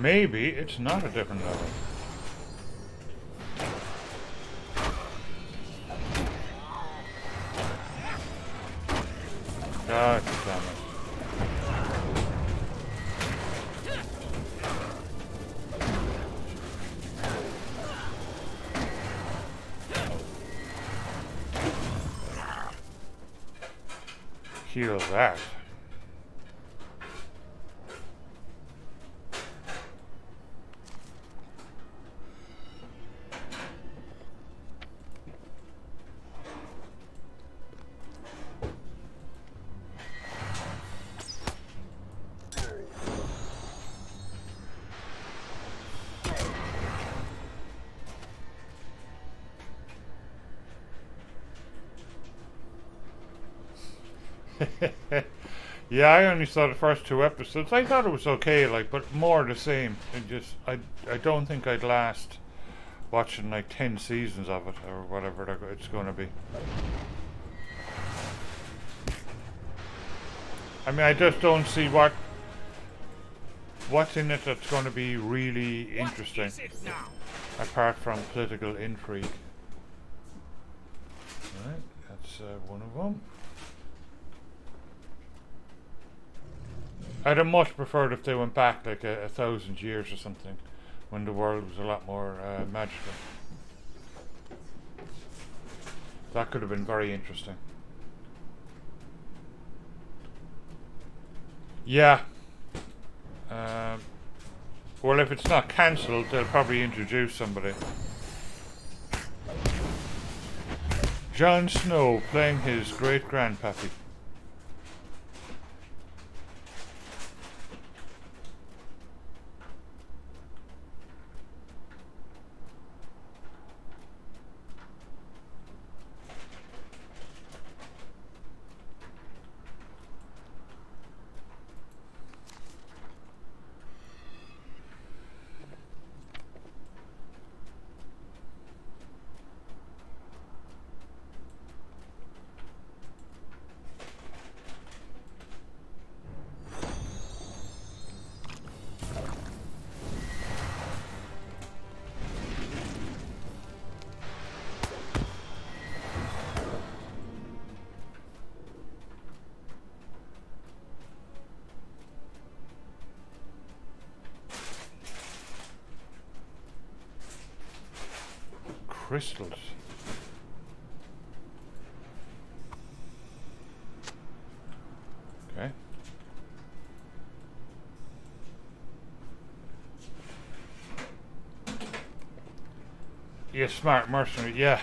Maybe it's not a different level. God damn it. Heal that. Yeah, I only saw the first two episodes. I thought it was okay, like, but more the same. It just, I, I don't think I'd last watching like ten seasons of it or whatever it's going to be. I mean, I just don't see what what's in it that's going to be really interesting, apart from political intrigue. All right, that's uh, one of them. I'd have much preferred if they went back like a, a thousand years or something, when the world was a lot more uh, magical. That could have been very interesting. Yeah. Um, well, if it's not cancelled, they'll probably introduce somebody. Jon Snow playing his great-grandpappy. crystals. Okay. You smart mercenary, yeah.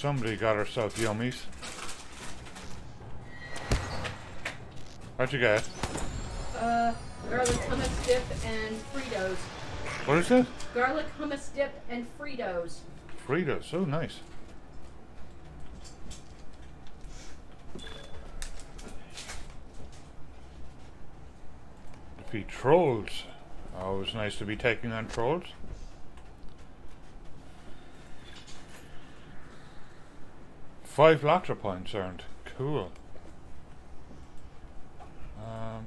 Somebody got herself yummies. What you got? Uh, garlic hummus dip and Fritos. What is that? Garlic hummus dip and Fritos. Fritos, oh nice. Defeat trolls. Always nice to be taking on trolls. Five LOTRO points earned. Cool. Um,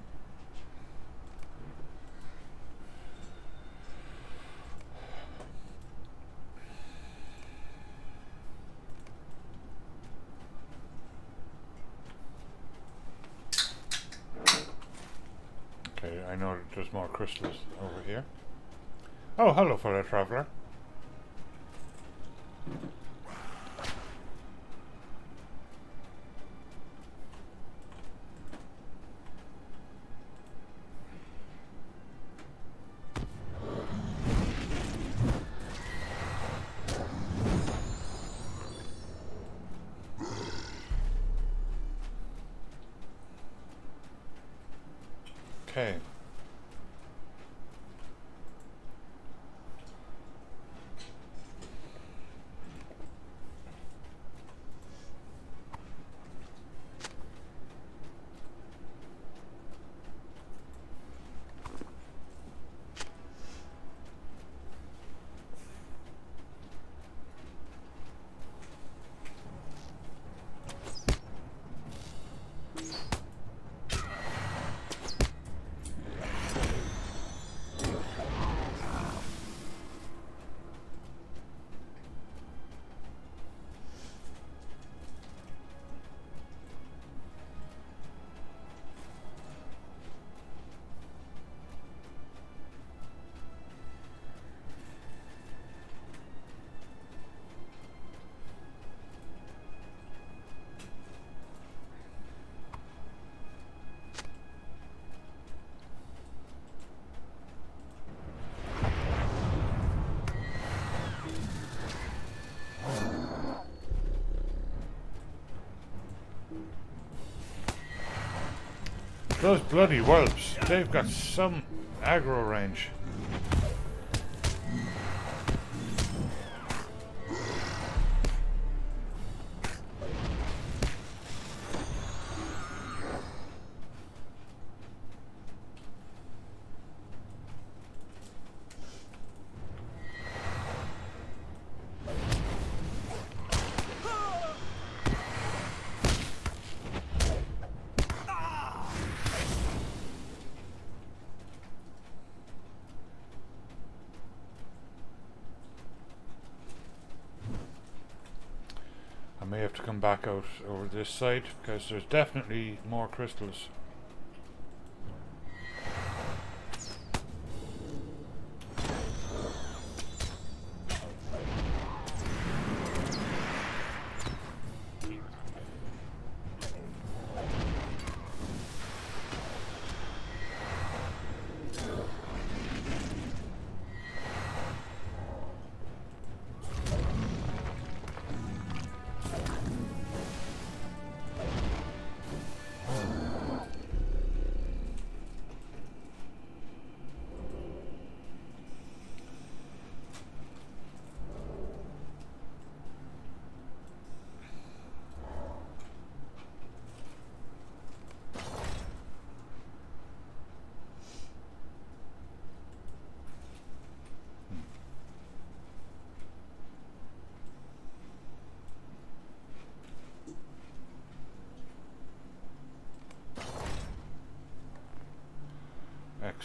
okay, I know that there's more crystals over here. Oh, hello, fellow traveler. Those bloody whelps, they've got some aggro range. Back out over this side because there's definitely more crystals.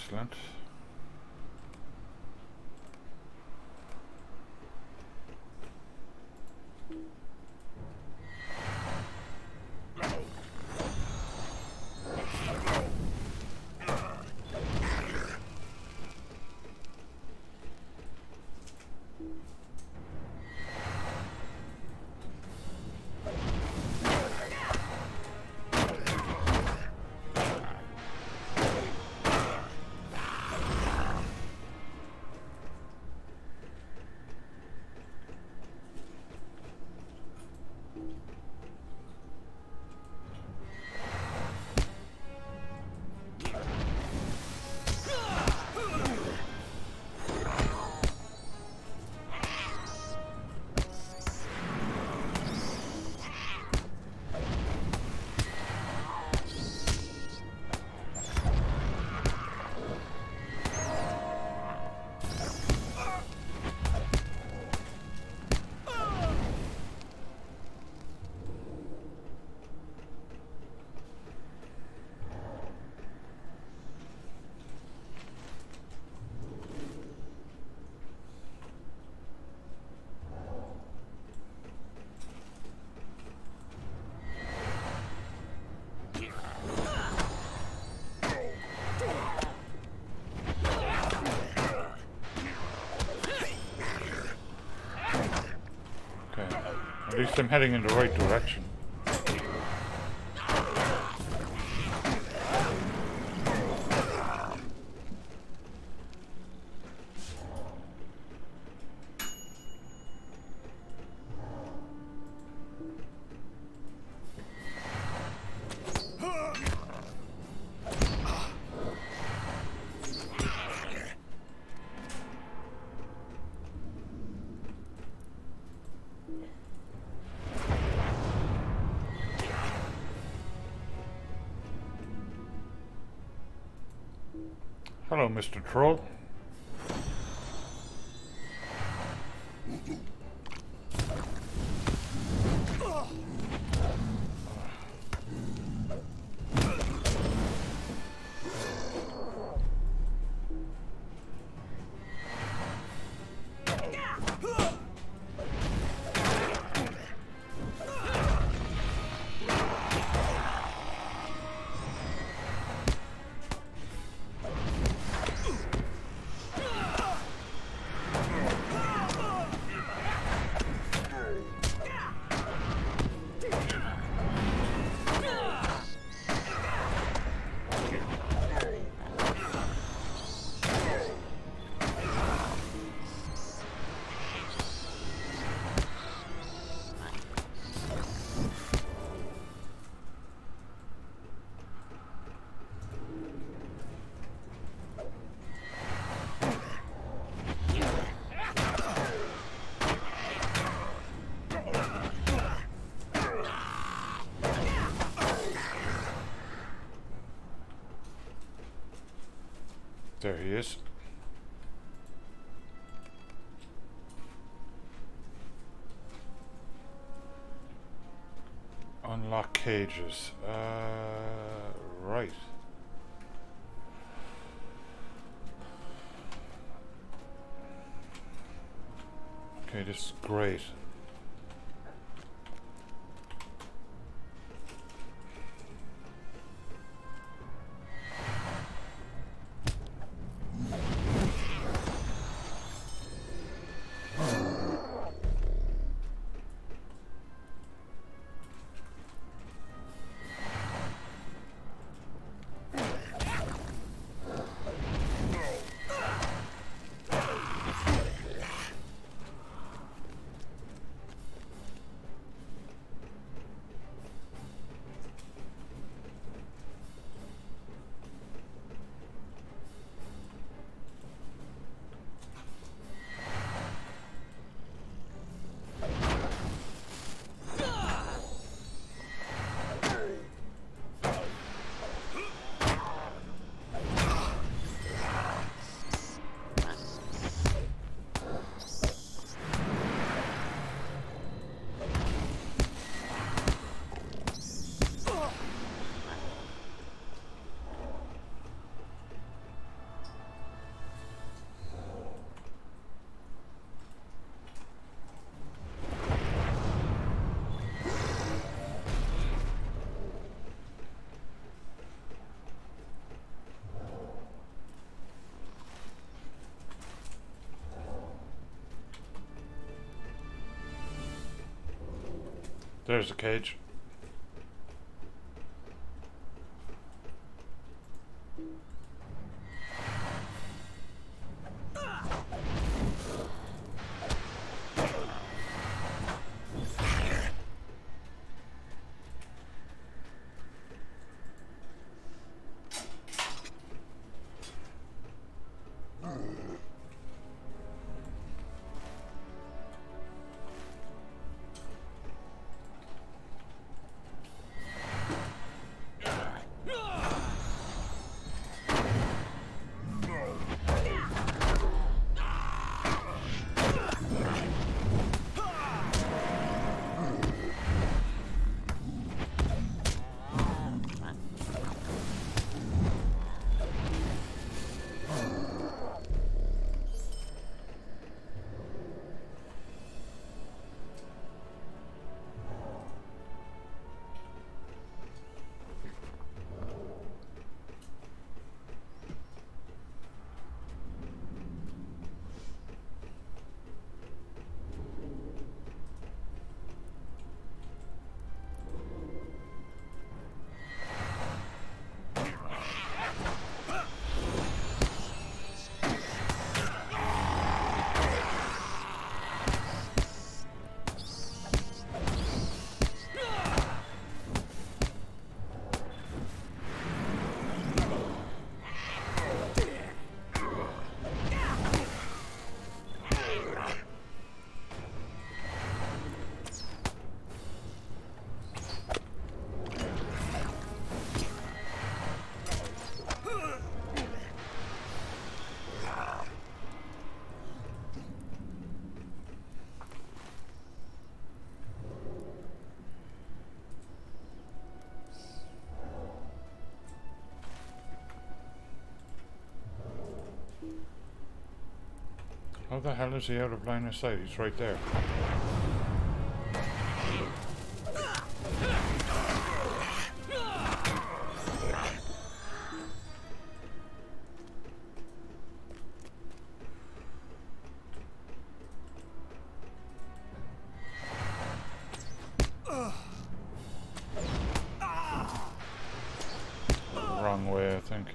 Excellent. At least I'm heading in the right direction. Hello, Mister Troll. There he is. Unlock cages. Uh, right. Okay, this is great. There's a cage. How the hell is he out of line of sight? He's right there. Wrong way, I think.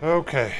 Okay.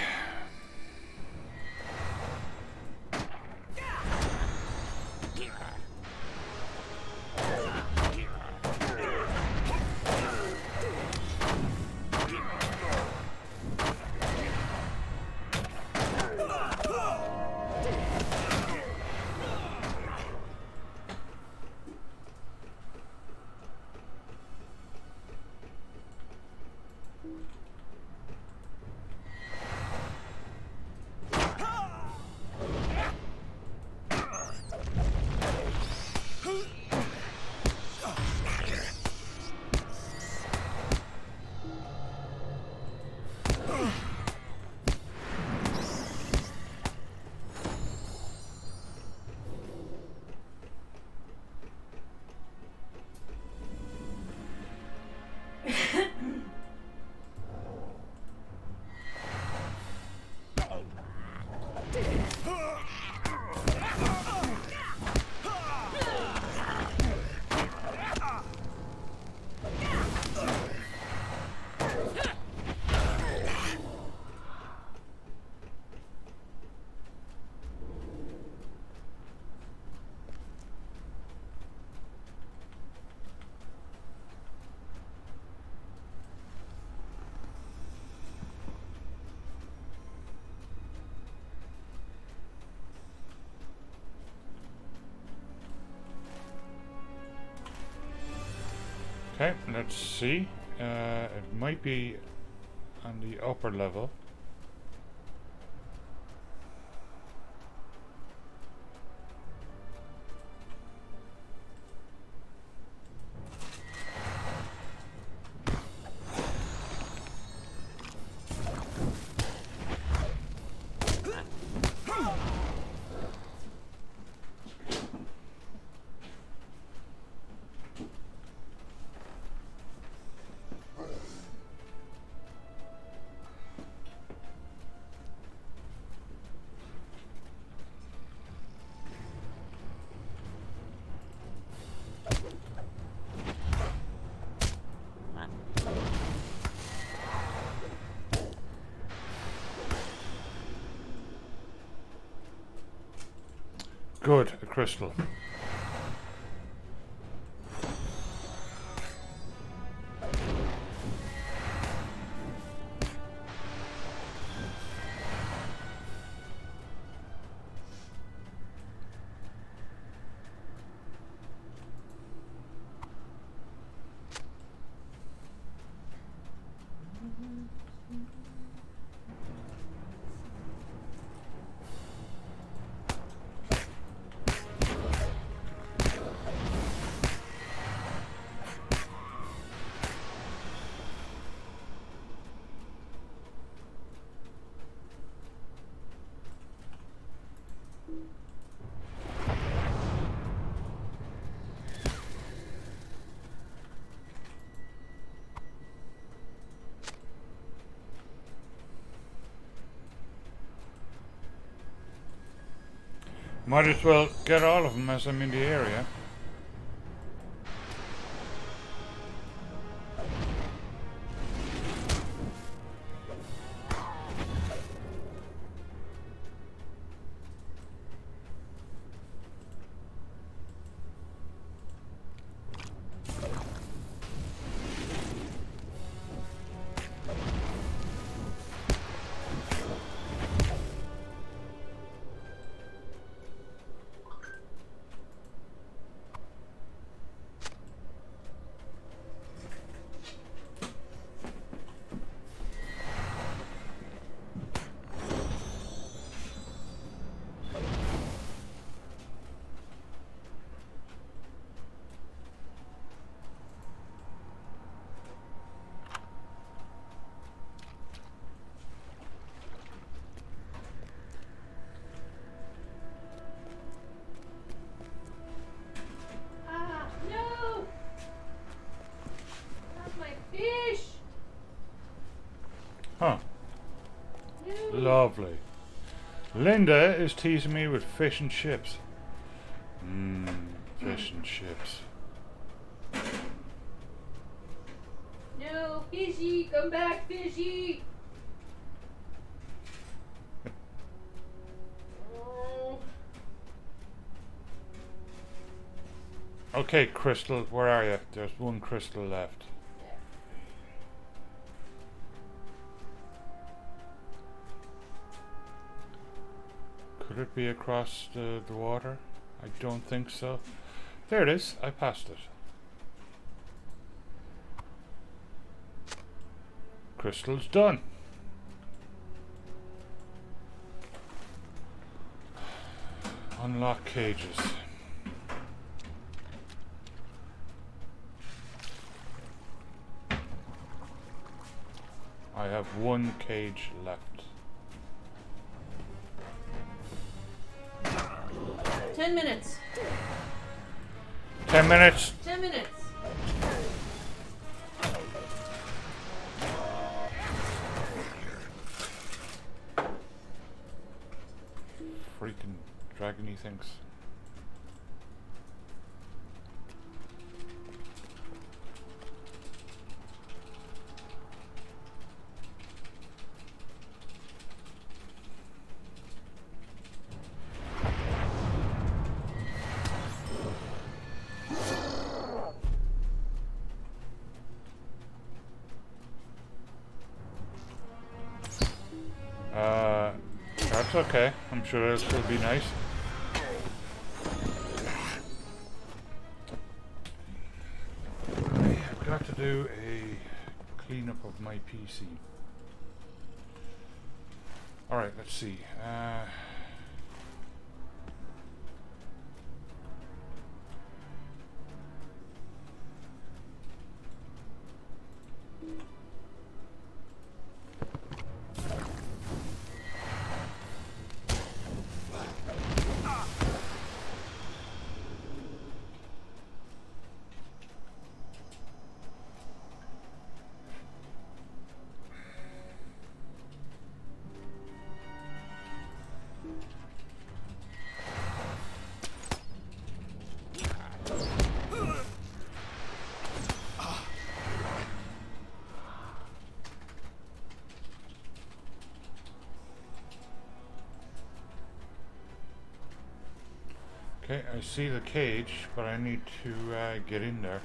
Okay, let's see. Uh, it might be on the upper level. Good, a crystal. Might as well get all of them as I'm in the area. Lovely. Linda is teasing me with fish and chips. Mmm, fish and chips. No, fishy, come back, fishy. Okay, Crystal, where are you? There's one crystal left. Could it be across the, the water? I don't think so. There it is. I passed it. Crystal's done. Unlock cages. I have one cage left. Ten minutes. Ten minutes. Ten minutes. Freaking dragony things. Okay, I'm sure it'll still be nice. I've got to do a cleanup of my P C. Alright, let's see. Uh, Okay, I see the cage, but I need to uh, get in there.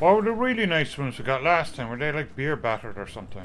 What were the really nice ones we got last time? Were they like beer battered or something?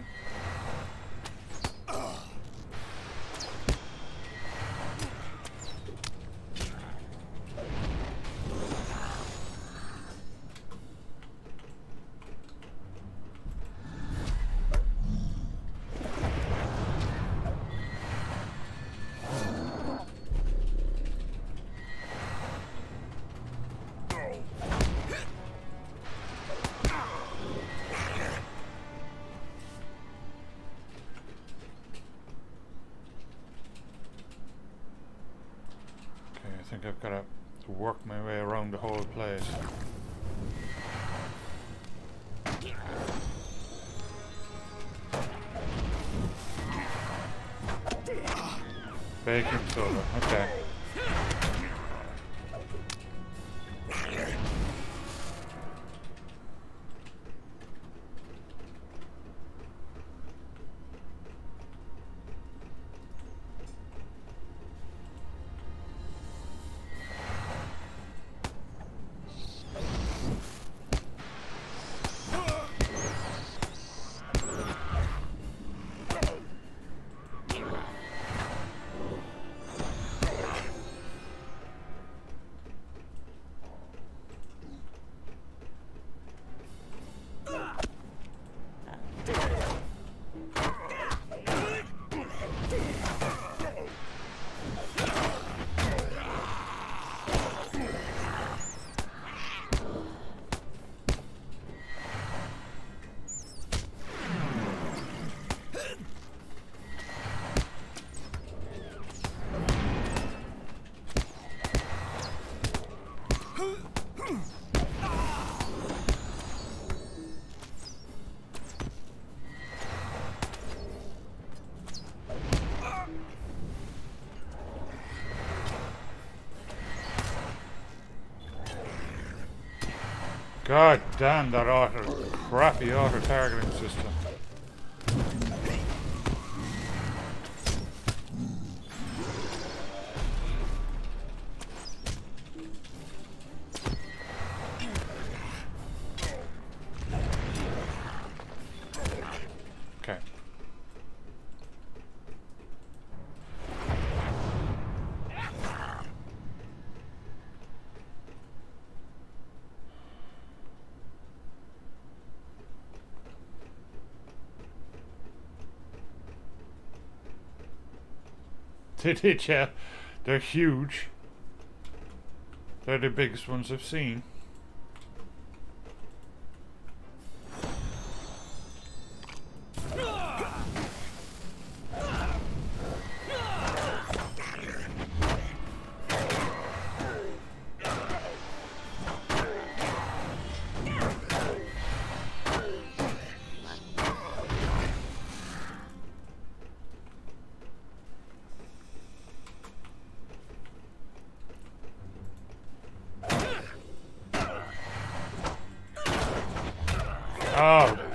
God damn that auto, crappy auto targeting system. Yeah, they're huge. They're the biggest ones I've seen.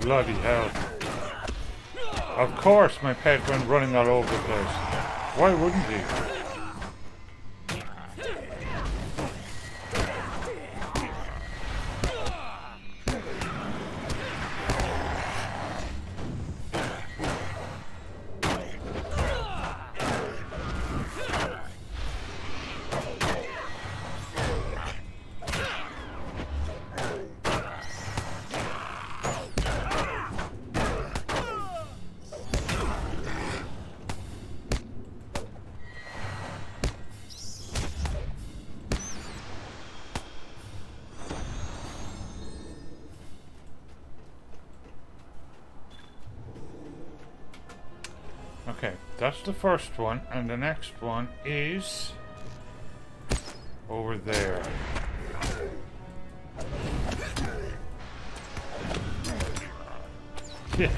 Bloody hell. Of course my pet went running all over the place. Why wouldn't he? That's the first one, and the next one is over there. Yeah.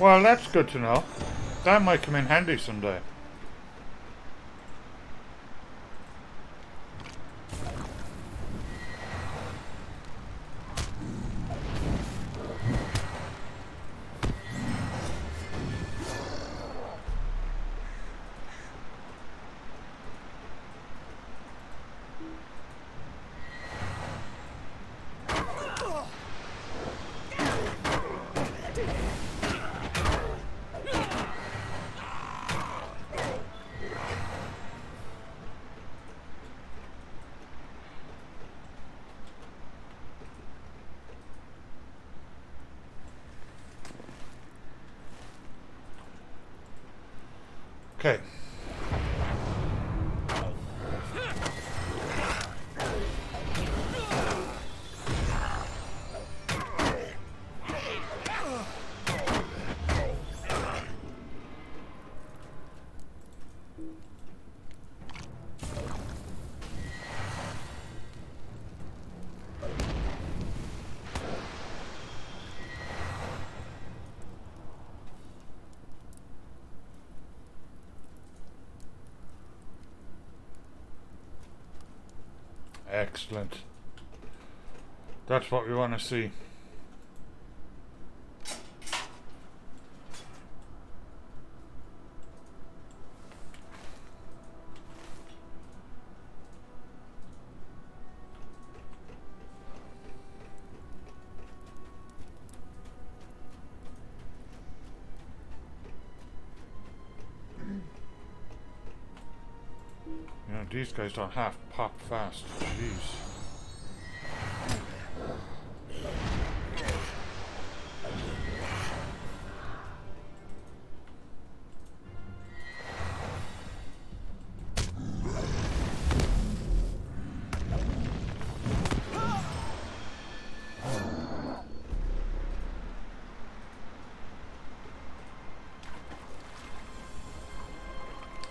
Well, that's good to know. That might come in handy someday. Okay. Excellent. That's what we want to see. These guys don't half pop fast. Jeez.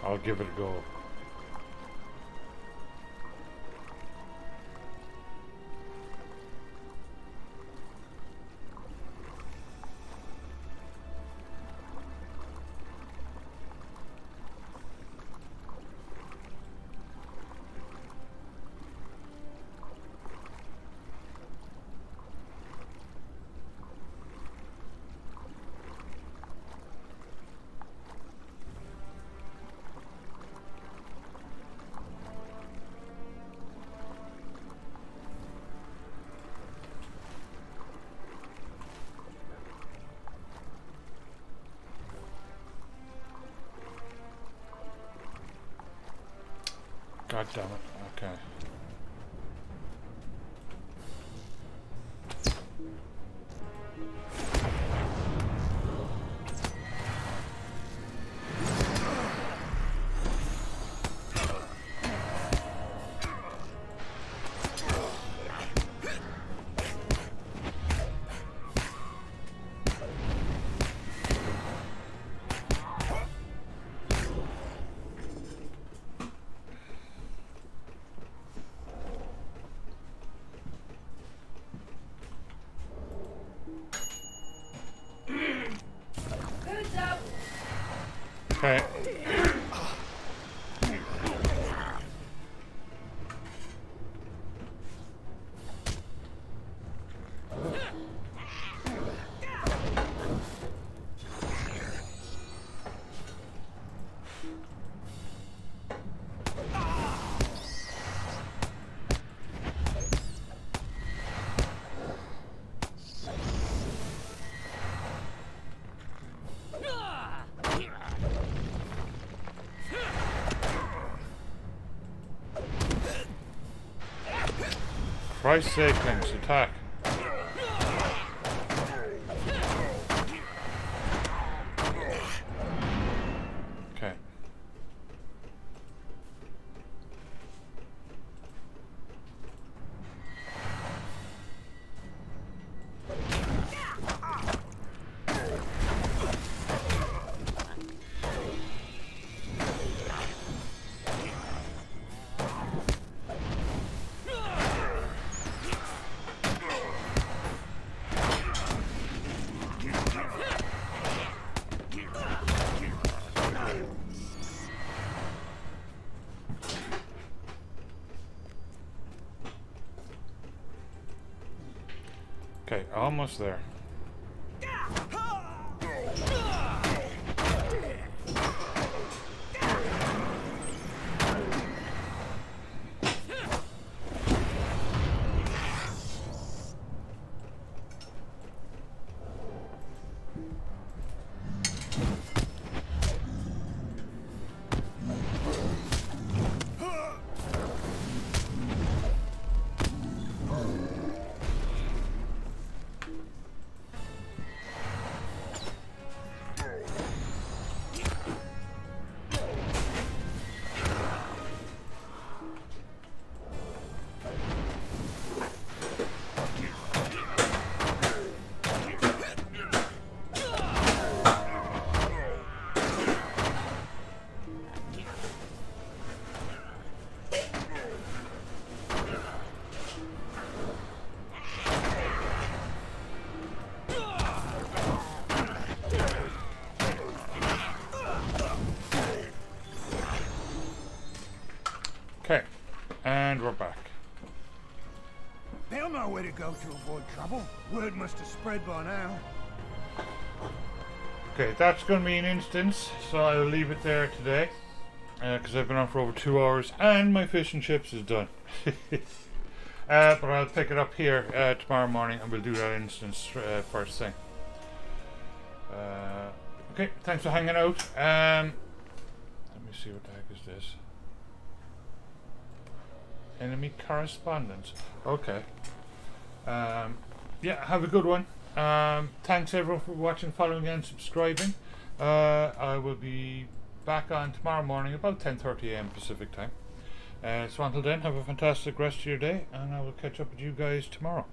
I'll give it a go. God damn it, okay. Christ's sake, Lynx, attack. Okay. Okay, almost there. And we're back. They'll know where to go to avoid trouble. Word must have spread by now. Okay, that's going to be an instance, so I'll leave it there today. Because uh, I've been on for over two hours and my fish and chips is done. uh, but I'll pick it up here uh, tomorrow morning and we'll do that instance uh, first thing. Uh, okay, thanks for hanging out. Um, let me see what the heck is this. Enemy correspondence. Okay. Um, yeah, have a good one. Um, thanks everyone for watching, following and subscribing. Uh, I will be back on tomorrow morning about ten thirty a m Pacific time. Uh, so until then, have a fantastic rest of your day and I will catch up with you guys tomorrow.